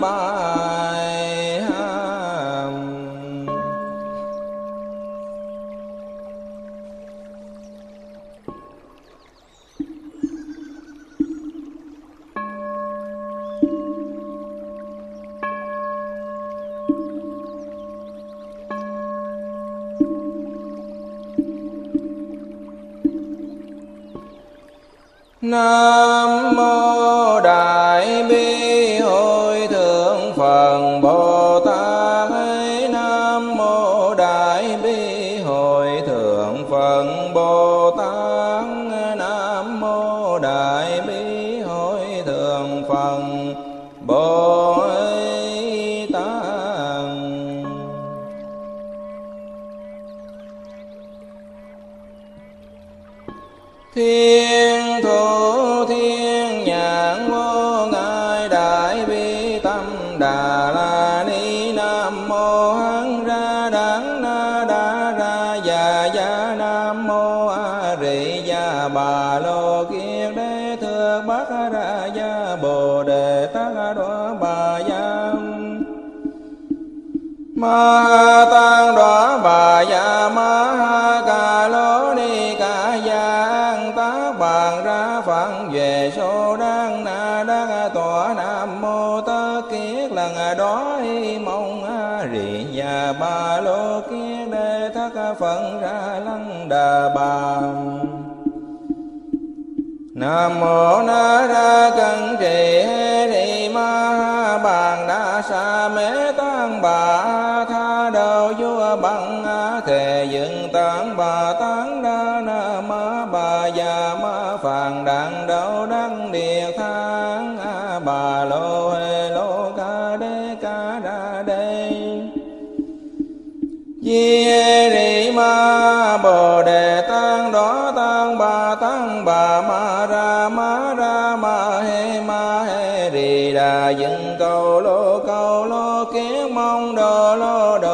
bài Nam mô Đại Bi Hội Thượng Phật Bồ Tát. Nam mô Đại Bi Hội Thượng Phật Bồ Tát. Nam mô Đại Bi Hội Thượng Phật Bồ Tát. Thiên ma tăng đó bà ya ma ha ca lô ni ca giang tá bàn ra phận về số đang na đang tòa nam mô tất kiết lần đó hi mong a rị nhà ba lô kia đề thất phận ra lăng đà bà nam mô na ra cân trì hê rị ma ha bàn đa sa mê tăng bà tha đầu vua bằng thề dựng tăng bà tăng đa na ma bà già ma phàn đạn đầu đăng địa thang bà lô hê lô ca đê ca đa đê di rị ma bồ đề tăng đó tăng bà tăng bà ma ra ma ra ma hê ma hê rì đà dựng cầu lô cầu lô kiến mong đồ lô đồ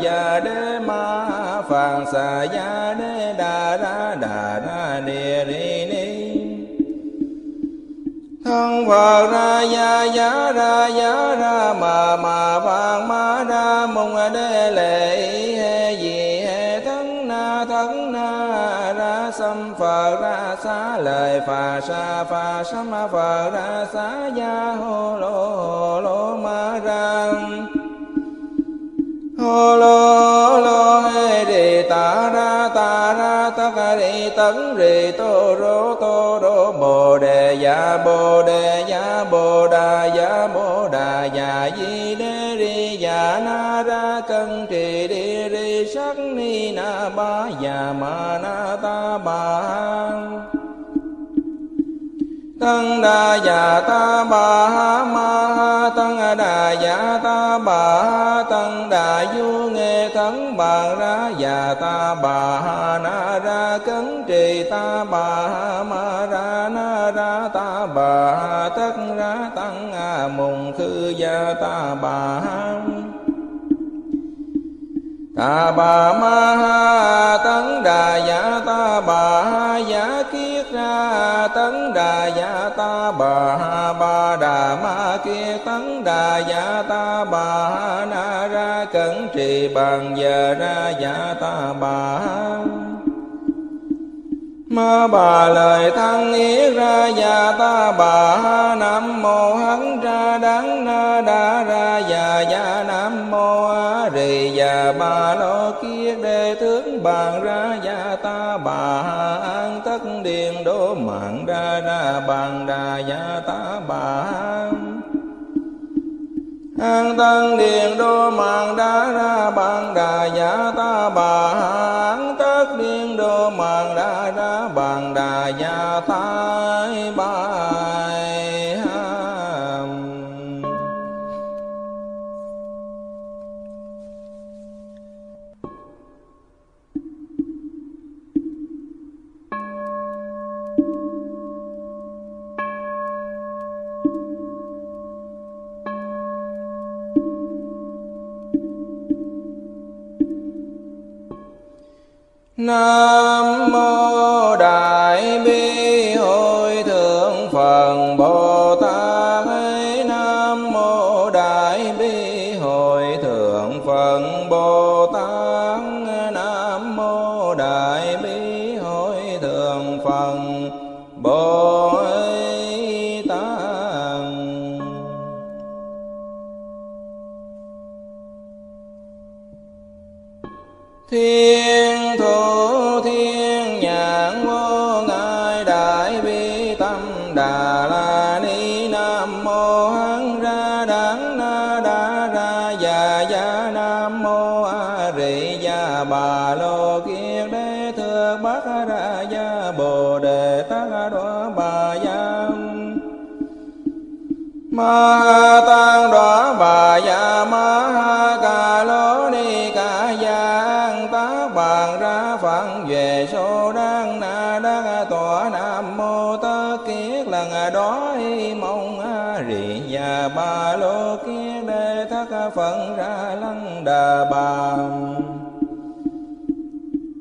gia đế ma phạn xà gia đế đà ra đà ra đề ri ni thân phật ra gia gia ra gia ra mà mà vàng ma ra mùng đế lệ he gì he thân na thân na ra sâm phật ra xá lời phà sa phà sâm phật ra xá gia hô lô hô lô ma ra hô lô lô hê rì ta ra ta ra tất cả rì tấn rì tô rô tô rô bồ đề dạ bồ đề dạ bồ đà dạ bồ đà dạ di đê rì dạ na ra cân trì đi rì sắc ni na ba dạ ma na ta ba tăng đà dạ ta bà ma tăng đà dạ ta bà tăng đà du nghe thắng bà ra dạ ta bà na ra cấn trì ta bà ma ra na ra ta bà tất ra tăng a mùng khư gia ta bà ta bà ma ha tấn đà dạ ta bà dạ kiết ra tấn đà dạ ta bà ba đà ma kia tấn đà dạ ta bà na ra cẩn trì bằng giờ ra dạ ta bà ma bà lời thăng yết ra già ta bà nam mô hắn ra đắng na đa ra già già nam mô a rì già bà lo kia đề tướng bàn ra già ta bà an tất điền đô mạng ra ra bàn đà già ta bà an tân điền đô mạng đá ra bàn đà giả ta bà an tất điền đô mạng đá ra bàn đà giả ta bài Nam mô Đại Bi Hội Thượng Phật Bồ Tát. Nam mô Đại Bi Hội Thượng Phật Bồ Tát. Nam mô Đại Bi Hội Thượng Phật Bồ Tát. Thiên ma tăng đoá bà dạ ma ha ca lô ni ca giang tác bàn ra phẳng về số đang na đang tỏa nam mô tất kiết lần đó y mong a rì nhà ba lô kiết đề thất phận ra lăng đà bà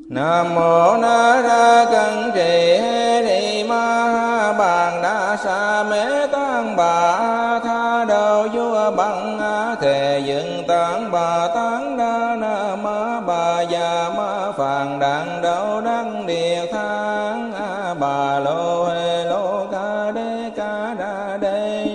nam mô na ra cân trì hê ni ma bàn đa sa mê tăng bà tha đầu vua bằng thề dựng tăng bà tăng đa na ma bà già ma phàn đặng đâu đăng địa tháng a bà lô hê lô ca đê ca đa đê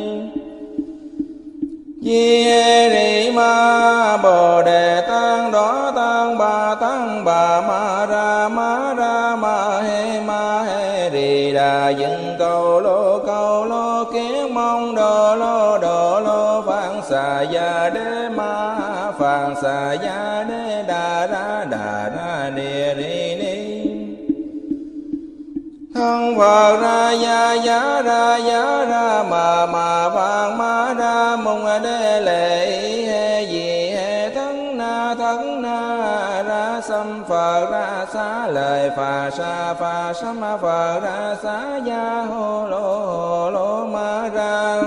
chi hê ni ma bồ đề tăng đó tăng bà tăng bà ma ma ra ma he ma he rì đà dựng câu lô câu lô kiến mong đồ lô đồ lô phạn xà gia đế ma phạn xà gia đế đà ra đà ra đề ri ni thân phật ra gia gia ra gia ra mà mà phạn ma ra mùng đế lệ he gì he thân na thân na sâm phật ra xá lời phà sa phà sâm phật ra xá gia hô lô hô lô ma ra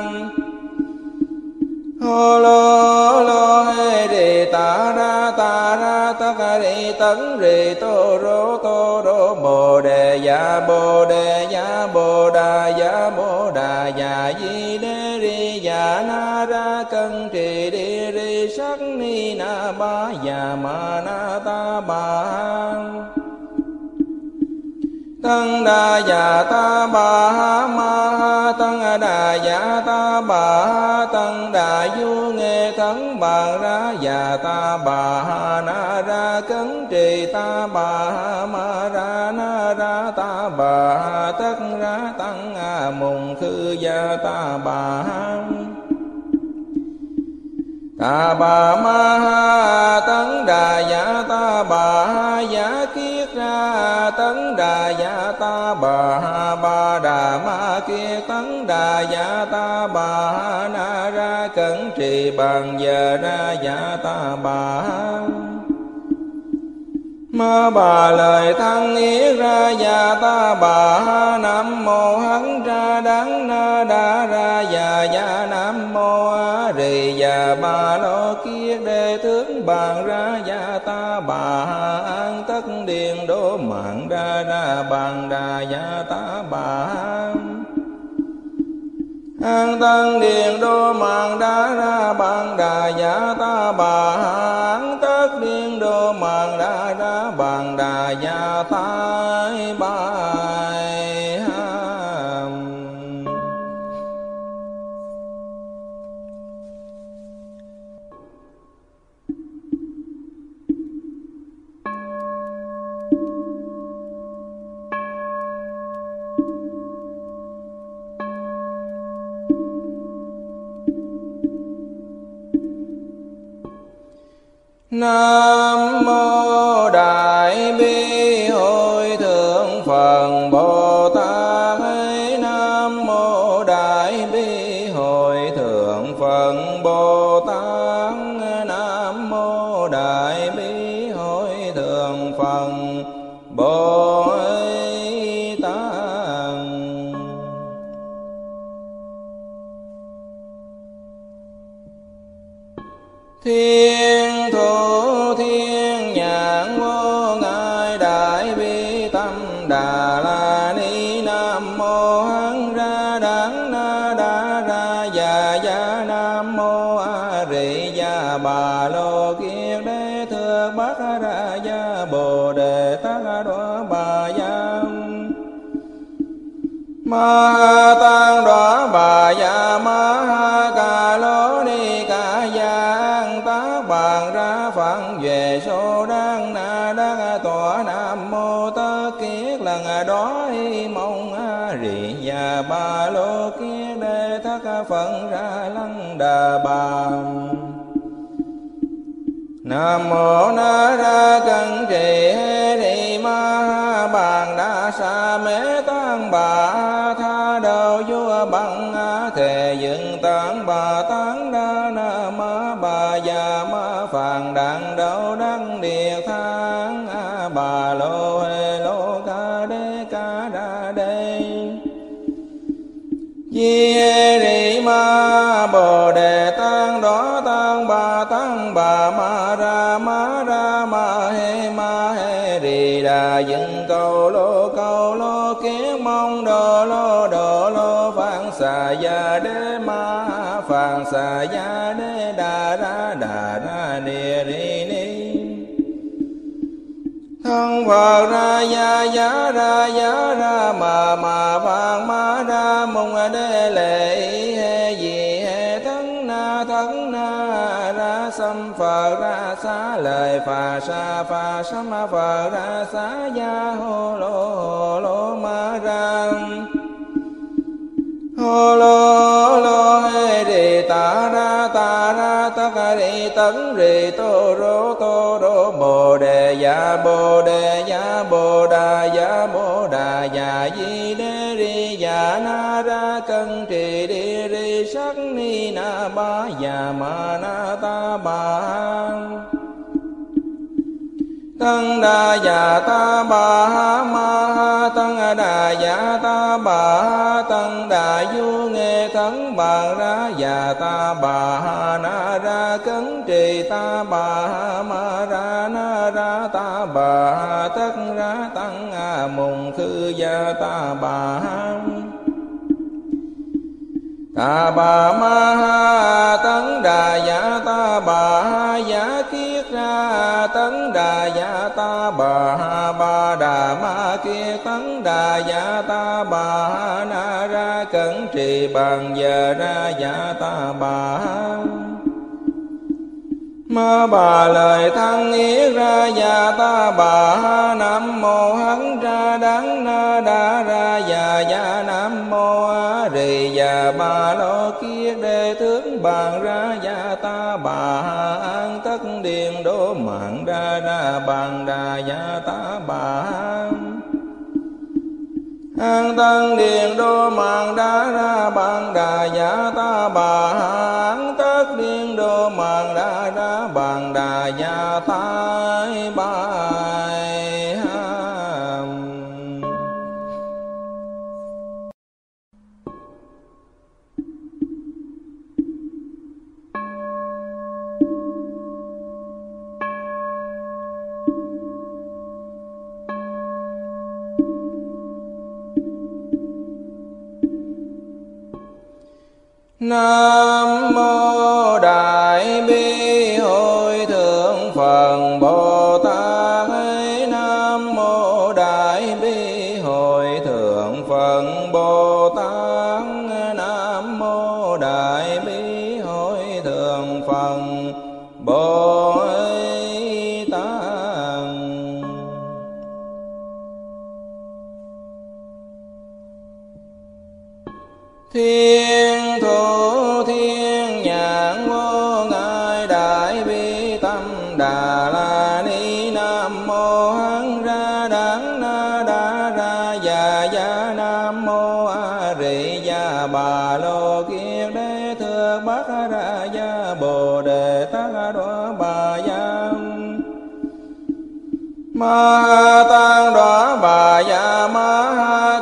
hô lô lô hê rì ta ra ta ra tắc a di tấn rì tô rô tô đô bồ đề dạ bồ đề dạ bồ đà dạ bồ đà dạ di đê ri dạ na ra cân trì đi ri sắc ni na ba dạ ma na ta ba tăng đa dạ ta bà ha ma ha tăng đà dạ ta bà ha tăng đà du nghe thắng bàn ra dạ ta bà ha na ra cấn trì ta bà ha ma ra na ra ta bà ha tất ra tăng a mùng khư dạ ta bà ha ta bà ma ha tấn đà dạ ta bà ha dạ kiết ra tấn đà dạ ta bà ha ba đà ma kia tấn đà dạ ta bà ha na ra cẩn trì bằng giờ ra dạ ta bà ha ma bà lời thăng yết ra già ta bà ha nam mô hắn ra đắng na đa ra già già nam mô a rì già bà lo kiết đề thướng bàn ra già ta bà ha an tất điền đô mạng ra ra bàn đà già ta bà ha an tăng điền đô mạng đá ra bàn đà giả ta bà an tất điền đô mạng đá ra bàn đà giả ta bài Nam mô Đại Bi Hội Thượng Phật Bồ Tát. Nam mô Đại Bi Hội Thượng Phật Bồ Tát. Nam mô Đại Bi Hội Thượng Phật Bồ Tát. Thiên Thủ Thiên Nhãn Vô Ngại Đại Bi Tâm Đà La Ni. Nam mô Hán Ra Đán Na Đa Ra Già Già Nam mô A Rị Già Bà Lô Kiết Đế Thưa Bát Ra Già Bồ Đề Tát Đóa Bà Già Ma Tăng Đóa Bà Già Ma Ha Ca Lô Ni Ca Già bàn ra phản về số đang na đang tòa nam mô tơ kiết lần đó y mong a rị và ba lô kiết đề thất phận ra lăng đà bà. Nam mô na ra cân trì hê ni ma ha bàn đa sa mê tăng bà tha đầu vua bằng a thề dựng tăng bà tăng đa na ma bà già ma phàn đặng đâu đăng địa thang a bà lô hê lô ca đê ca đa đê di hê ni ma bồ đề tăng đó tăng bà tăng bà ma ma ra ma he ma he rì đà dựng câu lô câu lô kiến mong đồ lô đồ lô phạn xà gia đế ma phạn xà gia đế đà ra đà ra ni ri ni thân phật ra gia gia ra gia ra mà mà phạn ma ra mùng đế lệ he gì he thân na thân na sâm phở ra xá lời phà sa phà sâm phở ra xá gia hô lô hô lô ma ra hô lô lô hê rì ta ra ta ra tất cả rì tấn rì tô rô tô rô bồ đề dạ bồ đề dạ bồ đà dạ bồ đà dạ di đê rì dạ na ra cân trì đi rì sắc ni na ba dạ ma na ta ba tăng đà dạ ta bà ha ma ha tăng đà dạ ta bà ha tăng đà du nghe thắng bàn ra dạ ta bà ha na ra cấn trì ta bà ha ma ra na ta bà tất ra tăng a mùng khư gia ta bà ta bà ma ha tấn đà giả ta bà giả kiết ra tấn đà giả ta bà ba đà ma kia tấn đà giả ta bà na ra cẩn trì bàn giờ ra giả ta bà ma bà lời thăng yết ra già ta bà nam mô hắn ra đắng na đa ra già già nam mô a rì già bà lo kia đề thướng bàn ra già ta bà an tất điền đố mạng ra ra bàn đà già ta bà an tân điền đô mạng đá ra bàn đà giả ta bà an tất điền đô mạng đá ra bàn đà giả ta bài Nam mô Đại Bi Hội Thượng Phật Bồ Tát. Nam mô Đại Bi Hội Thượng Phật Bồ Tát. Nam mô Đại Bi Hội Thượng Phật Bồ Tát. Thiên ma tăng đó bà già ma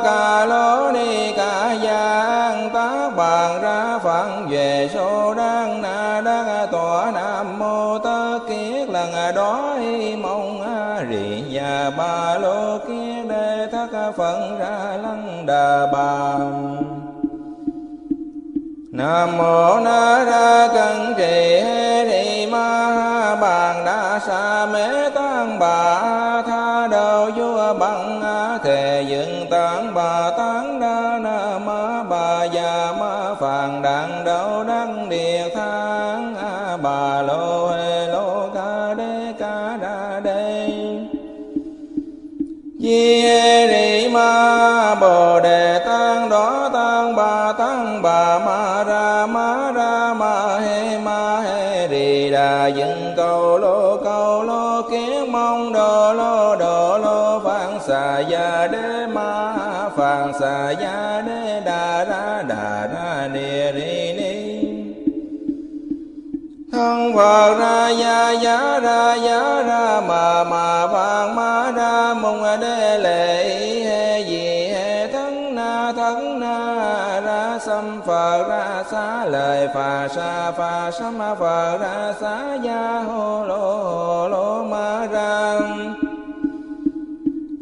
ca lô ni ca giang tá bàn ra phận về số đang na đang tòa nam mô tơ kiết lần đói mong a rì già bà lô kiết đề thất phận ra lăng đà bà nam mô na ra cẩn trì hê ni ma bàn đa sa mê tăng bà tha đầu vua bằng thề dựng tăng bà tăng đa na ma bà già ma phàn đặng đầu đăng địa tháng bà lô hê lô ca đê ca đa đê chi hê ni ma bồ đề tăng đó tăng bà tăng bà ma ma ra ma he ma he rì đà dựng câu lô câu lô kiến mong đồ lô đồ lô phạn xà gia đế ma phạn xà gia đế đà ra đà ra ni ri ni thân phật ra gia gia ra gia ra mà mà vàng ma ra mùng đế lệ he gì he thân na thân na ra sâm phật ra xá lời phà sa phà sa ma phà ra xá gia hô lô hô lô ma ra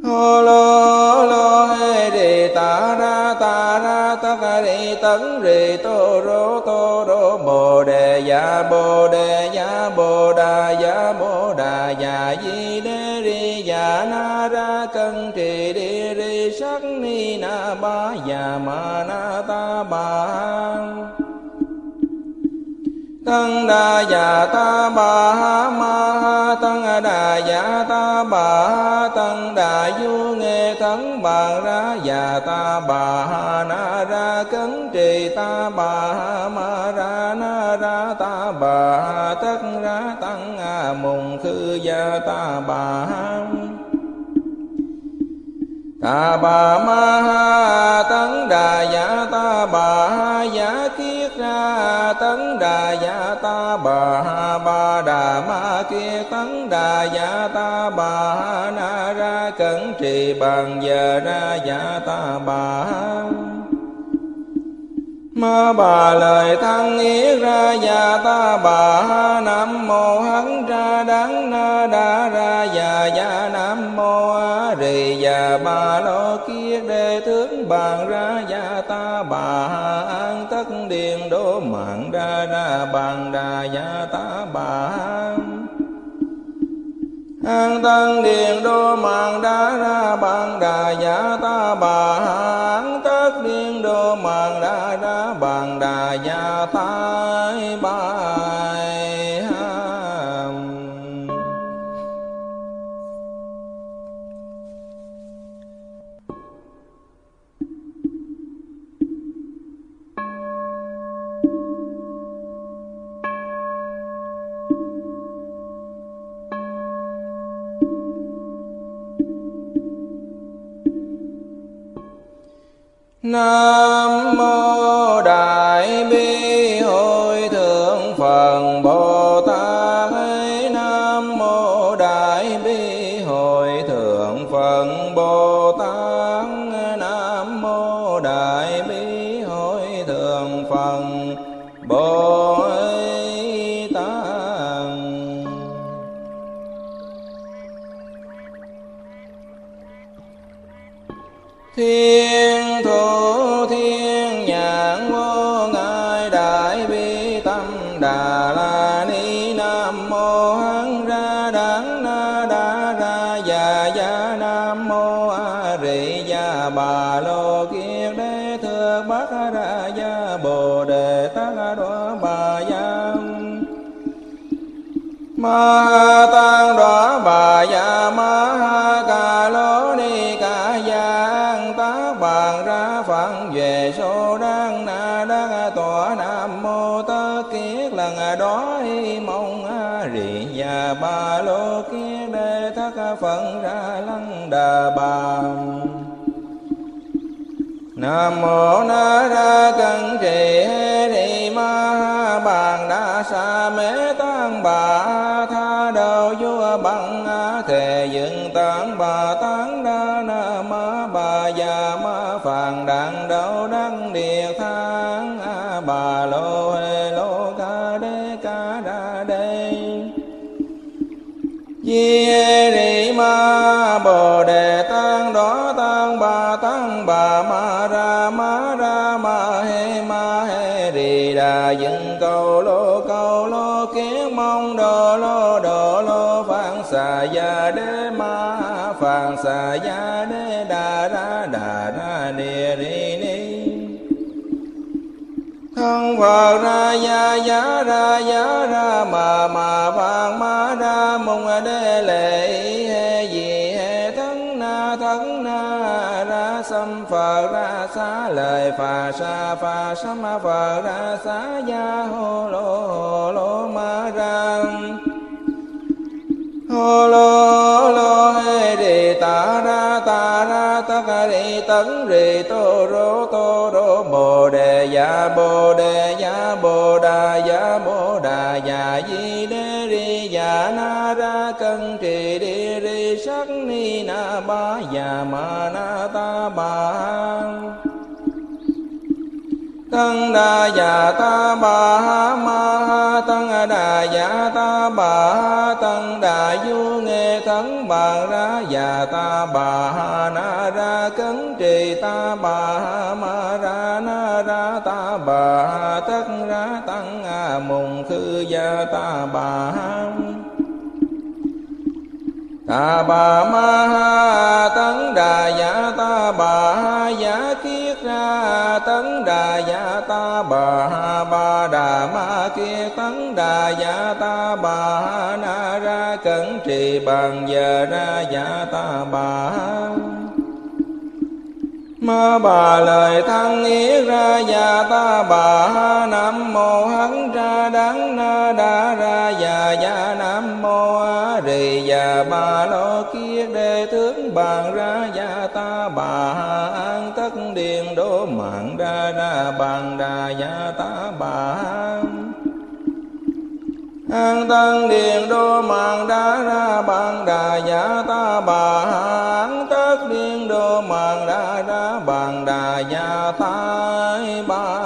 hô lô lô hê đề ta ra ta ra tất cả đi tấn rì tô rô tô rô bồ đề dạ bồ đề dạ bồ đà dạ bồ đà dạ di đê ri dạ na ra cân trì đi ri sắc ni na ba dạ ma na ta ba tăng đà dạ ta bà ma tăng đà dạ ta bà tăng đà du nghe tấn bà ra dạ ta bà na ra cấn trì ta bà ma ra na ra ta bà tất ra tăng a mùng khư gia ta bà ta bà ma ha tấn đà giả ta bà giả kiết ra tấn đà giả ta bà ba đà ma kia tấn đà giả ta bà na ra cẩn trì bàn giờ ra giả ta bà Ma bà lời thăng yết ra già ta bà ha nam mô hắn ra đắng na đa ra già già nam mô a rì già bà lo kia đề thướng bàn ra già ta bà ha an tất điền đố mạng ra ra bàn đà già ta bà ha an tăng điền đô mạng đá ra bàn đà giả ta bà an tất điền đô mạng đá ra bàn đà giả ta bài Nam mô Đại Bi Hội Thượng Phật Bồ Tát. Nam mô Đại Bi Hội Thượng Phật Bồ Tát. Nam mô Đại Bi Hội Thượng Phật Bồ Tát. Thiên ma tăng đó bà già ma ha ca lô ni ca giang tá bàn ra phận về số đang na đang tòa nam mô tất kiết lần đó hi mong a rì già ba lô kiết đề thất phận ra lăng đà bà. Nam mô na ra cân trì hê ni ma ha bàn đa sa mê tăng bà tha đầu vua bằng á thề dựng tăng bà tăng đa na ma bà già ma phàn đặng đầu đăng địa thang a bà lô hê lô ca đê ca đa đê di hê ni ma bồ đề tăng đó tăng bà tăng bà ma dựng cầu lô cầu lô kiến mong đồ lô đồ lô phạn xà gia đế ma phạn xà gia đế đà ra đà ra ni ni ni thân phật ra gia gia ra gia ra mà mà phạn ma ra mùng đế lệ he gì he thân na thân na ra xâm phật ra xá lời phà sa phà sa ma phà ra xá gia hô lô hô lô ma ra hô lô lô hê rì ta ra ta ra tất rì tấn rì tô rô tô rô bồ đề dạ bồ đề dạ bồ đà dạ bồ đà dạ di đê rì dạ na ra cân trì đi rì sắc ni na ba dạ ma na ta ba tăng đà dạ ta bà ma tăng đà dạ ta bà tăng đà du nghe thắng bà ra dạ ta bà na ra cấn trì ta bà ma ra na ra ta bà tất ra tăng a mùng khư gia ta bà ta bà ma ha tấn đà dạ ta bà ha dạ kiết ra tấn đà dạ ta bà ha ba đà ma kia tấn đà dạ ta bà ha na ra cẩn trì bàn giờ ra dạ ta bà ha ma bà lời thăng yết ra già ta bà nam mô hắn ra đắng na đa ra già già nam mô a rì già bà lo kia đề thướng bàn ra già ta bà an tất điền đô mạng ra ra bàn đà già ta bà an tăng điền đô mạng đá ra bàn đà giả ta bà an tất điền đô mạng đá ra bàn đà giả ta bà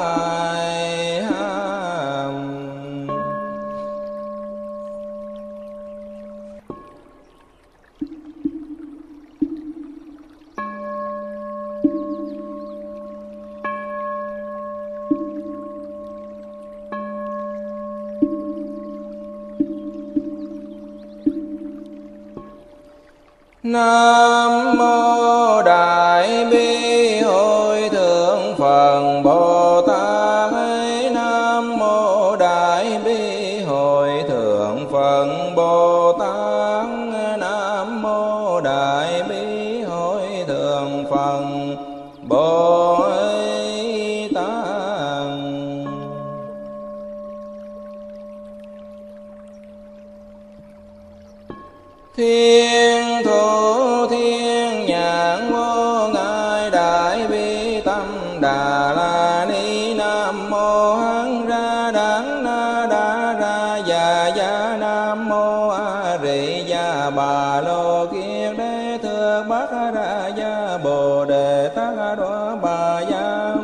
Nam mô Đại Bi Hội Thượng Phật Bồ Tát. Nam mô Đại Bi Hội Thượng Phật Bồ Tát. Nam mô Đại Bi Hội Thượng Phật Bồ Tát. Thiên Đà La Ni. Nam mô Hán Ra Đán Na Đa Ra Già Già. Nam mô A Rị Già Bà Lô Kiết Đế Thượng Bát Đa Gia Bồ Đề Tát Đoá Bà Gia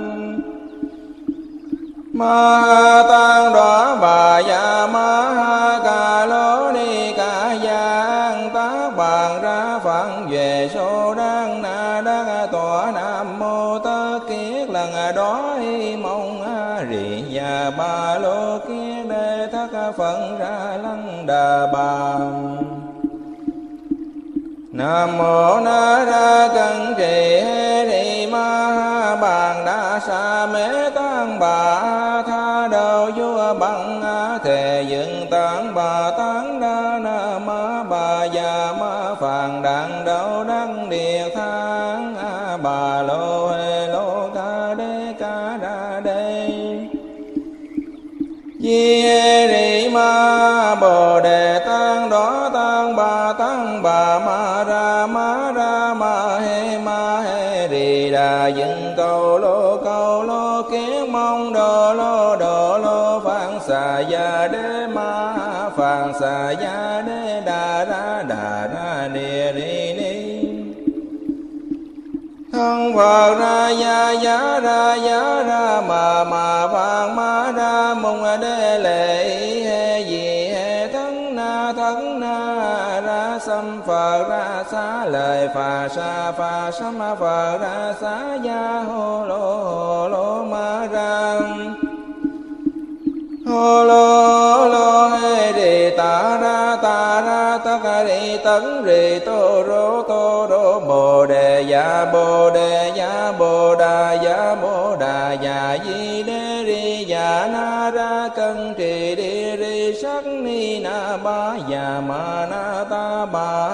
Ma Tăng Đoá Bà Gia Ma Ha Ca Lô Ni Ca Gia An Tá Bàn Ra Phạn Về Số Đăng Na Đăng Tòa. Nam mô Tất Kiết Lần Đó Y Mông A Rị Già Ba Lô Kiết Đê Thất Phận Ra Lăng Đà Bà. Nam mô Na Ra Cân Trì Hê Ni Ma Ha Bàn Đa Sa Mê Tăng Bà Tha Đầu Vua Bằng A Thề Dựng Tăng Bà Tăng Đa Na Ma Bà Già Ma Phàn Đạn Đậu Đăng Địa Thang A Bà Lô Hê Lô Ca Đê Ca Đa Đê Di Hê Ni Ma Bồ Đề Tăng Đó Tăng Bà Tăng Bà Ma Ma Ra Ma He Ma He Rì Đà Dừng Cầu Lô Cầu Lô Kiến Mông Đồ Lô Đồ Lô Phạn Xà Gia Đế Ma Phạn Xà Gia Đế Đà Ra Đà Ra Địa Rì Ni Thân Phật Ra Gia Gia Ra Gia Ra Ma Ma Phạn Ma Ra Mùng Đế Lệ He Dì He Thân Na Thân Na Sâm Phật Ra Xá Lời Phà Sa Phà Sâm Phật Ra Xá Gia Hô Lô Hô Lô Ma Ra Hô Lô Lô Hê Rì Tà Ra Tà Ra Tất Rì Tấn Rì Tô Rô Tô Rô Bồ Đề Dạ Bồ Đề Dạ Bồ Đà Dạ Bồ Đà Dạ Di Đê Rì Dạ Na Ra Cân Trì Đi Rì Sắc Ni Na Ba Dạ Ma Na Ta Bà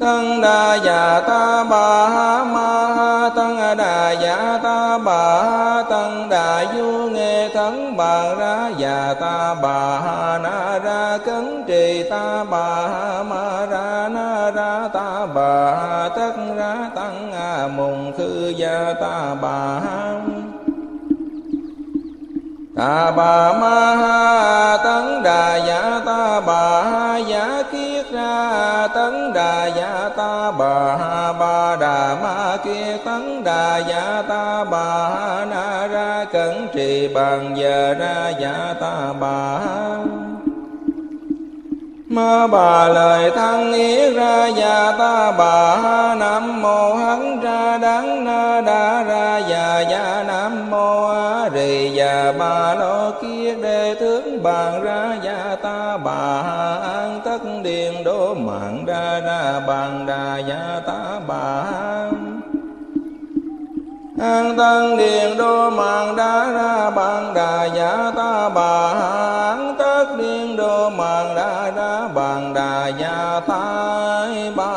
Tăng Đà Dạ Ta Bà Ma Ha Tăng Đà Dạ Ta Bà Tăng Đà Du Nghe Thắng Bà Ra Dạ Ta Bà Na Ra Cấn Trì Ta Bà Ma Ra Na Ra Ta Bà Tất Ra Tăng A Mùng Khư Gia Ta Bà Ta Bà Ma Ha Tấn Đà Dạ Ta Bà Dạ Kiết Ra Tấn Đà Dạ Ta Bà Ba Đà Ma Kiết Tấn Đà Dạ Ta Bà Na Ra Cẩn Trì Bàn Giờ Ra Dạ Ta Bà Ma Bà Lời Thăng Yết Ra Dạ Ta Bà. Nam mô Hán Ra Đán Na Đa Ra Dạ Dạ. Nam mô A Rì Dạ Ba Lo Kiết Đê Thướng Bàn Ra Dạ Ta Bà. An Tất Điền Đô Mạng Ra Ra Bàn Đà Dạ Ta Bà. An Tân Điền Đô Mạng Đá Ra Bàn Đà Dạ Ta Bà. An Tất Điền Đô Mạng Đá Ra Bàn Đà Dạ Ta Bà.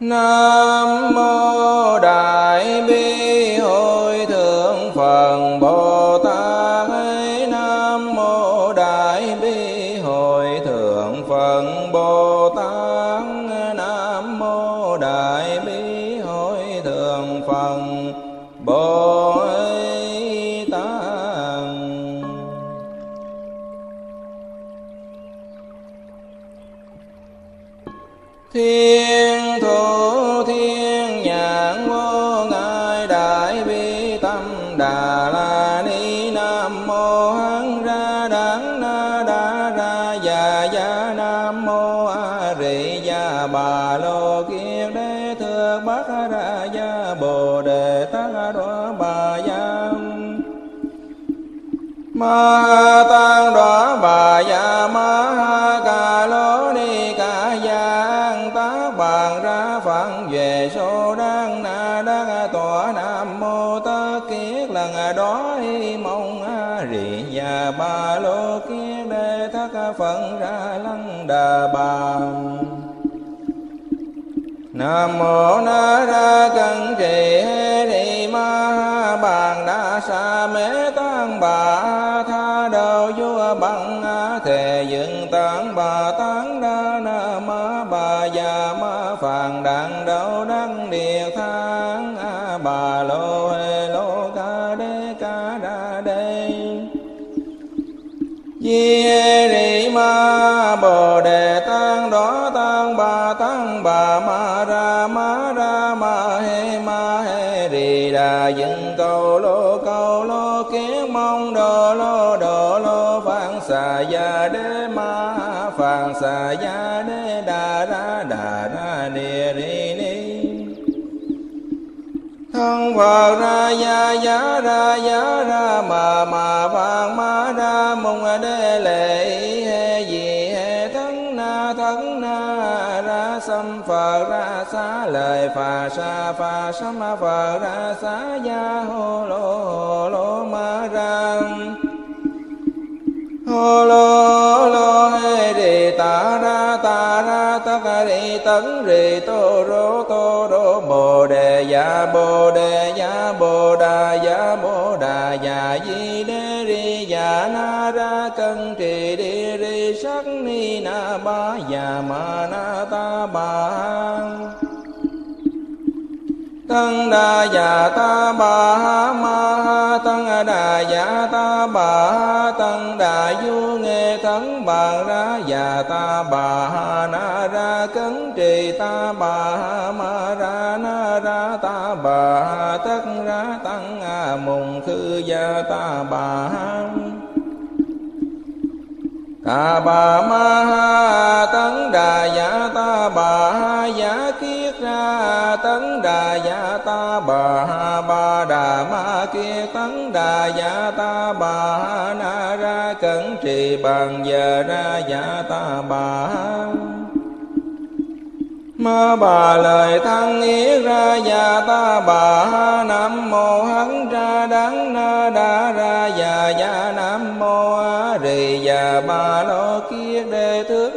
Nam mô Đại Bi Hội Thượng Phật Bồ Tát. Nam mô Đại Bi Hội Thượng Phật Bồ Tát. Nam mô Đại Bi Hội Thượng Phật Bồ Tát. Thiên Thủ Thiên Nhãn Vô Ngại Đại Bi Bồ Đề Tát Đọa Bà Gia Ma Tăng Đọa Bà Gia Ma Ca Lô Ni Ca Giang Tác Bàn Ra Phạn Về Sô Đăng Na Đăng Tòa Nam Mô Tất Kiết Lần Đó Hi Mông A Rị Nhà Ba Lô Kiết Đề Thất Phận Ra Lăng Đà Bà. Nam mô na ra cân trì hê ni ma bàn đa sa mê tăng bà tha đầu vua bằng thề dựng tăng bà tăng đa na ma bà già ma phàn đặng đầu đăng địa tháng a bà lô hê lô ca đê ca đa đê di hê ni ma bồ đề tăng đó tăng bà tăng bà ma dựng cầu lô cầu lô kiến mong đồ lô đồ lô phạn xà gia đế ma phạn xà gia đế đà ra đà ra ni ni ni thân phật ra gia gia ra gia ra mà mà phạn ma ra mùng đế lệ he gì he thân na thân na ra sâm phật ra xá lời phà sa phà sa ma phà ra xá gia hô lô hô lô ma răng hô lô lô hê rì tà ra tà ra tất cả rì tấn rì tô rô tô rô bồ đề dạ bồ đề dạ bồ đà dạ bồ đà dạ di đê rì dạ na ra cân trì đi rì sắc ni na ba dạ ma na ta ba tăng đa dạ ta bà ma tăng đà dạ ta bà tăng đà du nghe thắng bàn ra dạ ta bà na ra cấn trì ta bà ma ra na ra ta bà tất ra tăng a mùng khư gia ta bà ta bà ma tấn đà dạ ta bà dạ kiết ra tấn đà dạ ta bà ba đà ma kia tấn đà dạ ta bà na ra cẩn trì bàn giờ ra dạ ta bà ma bà lời thăng yết ra già ta bà nam mô hắn ra đắng na đa ra già già nam mô a rì già bà lo kia đề thước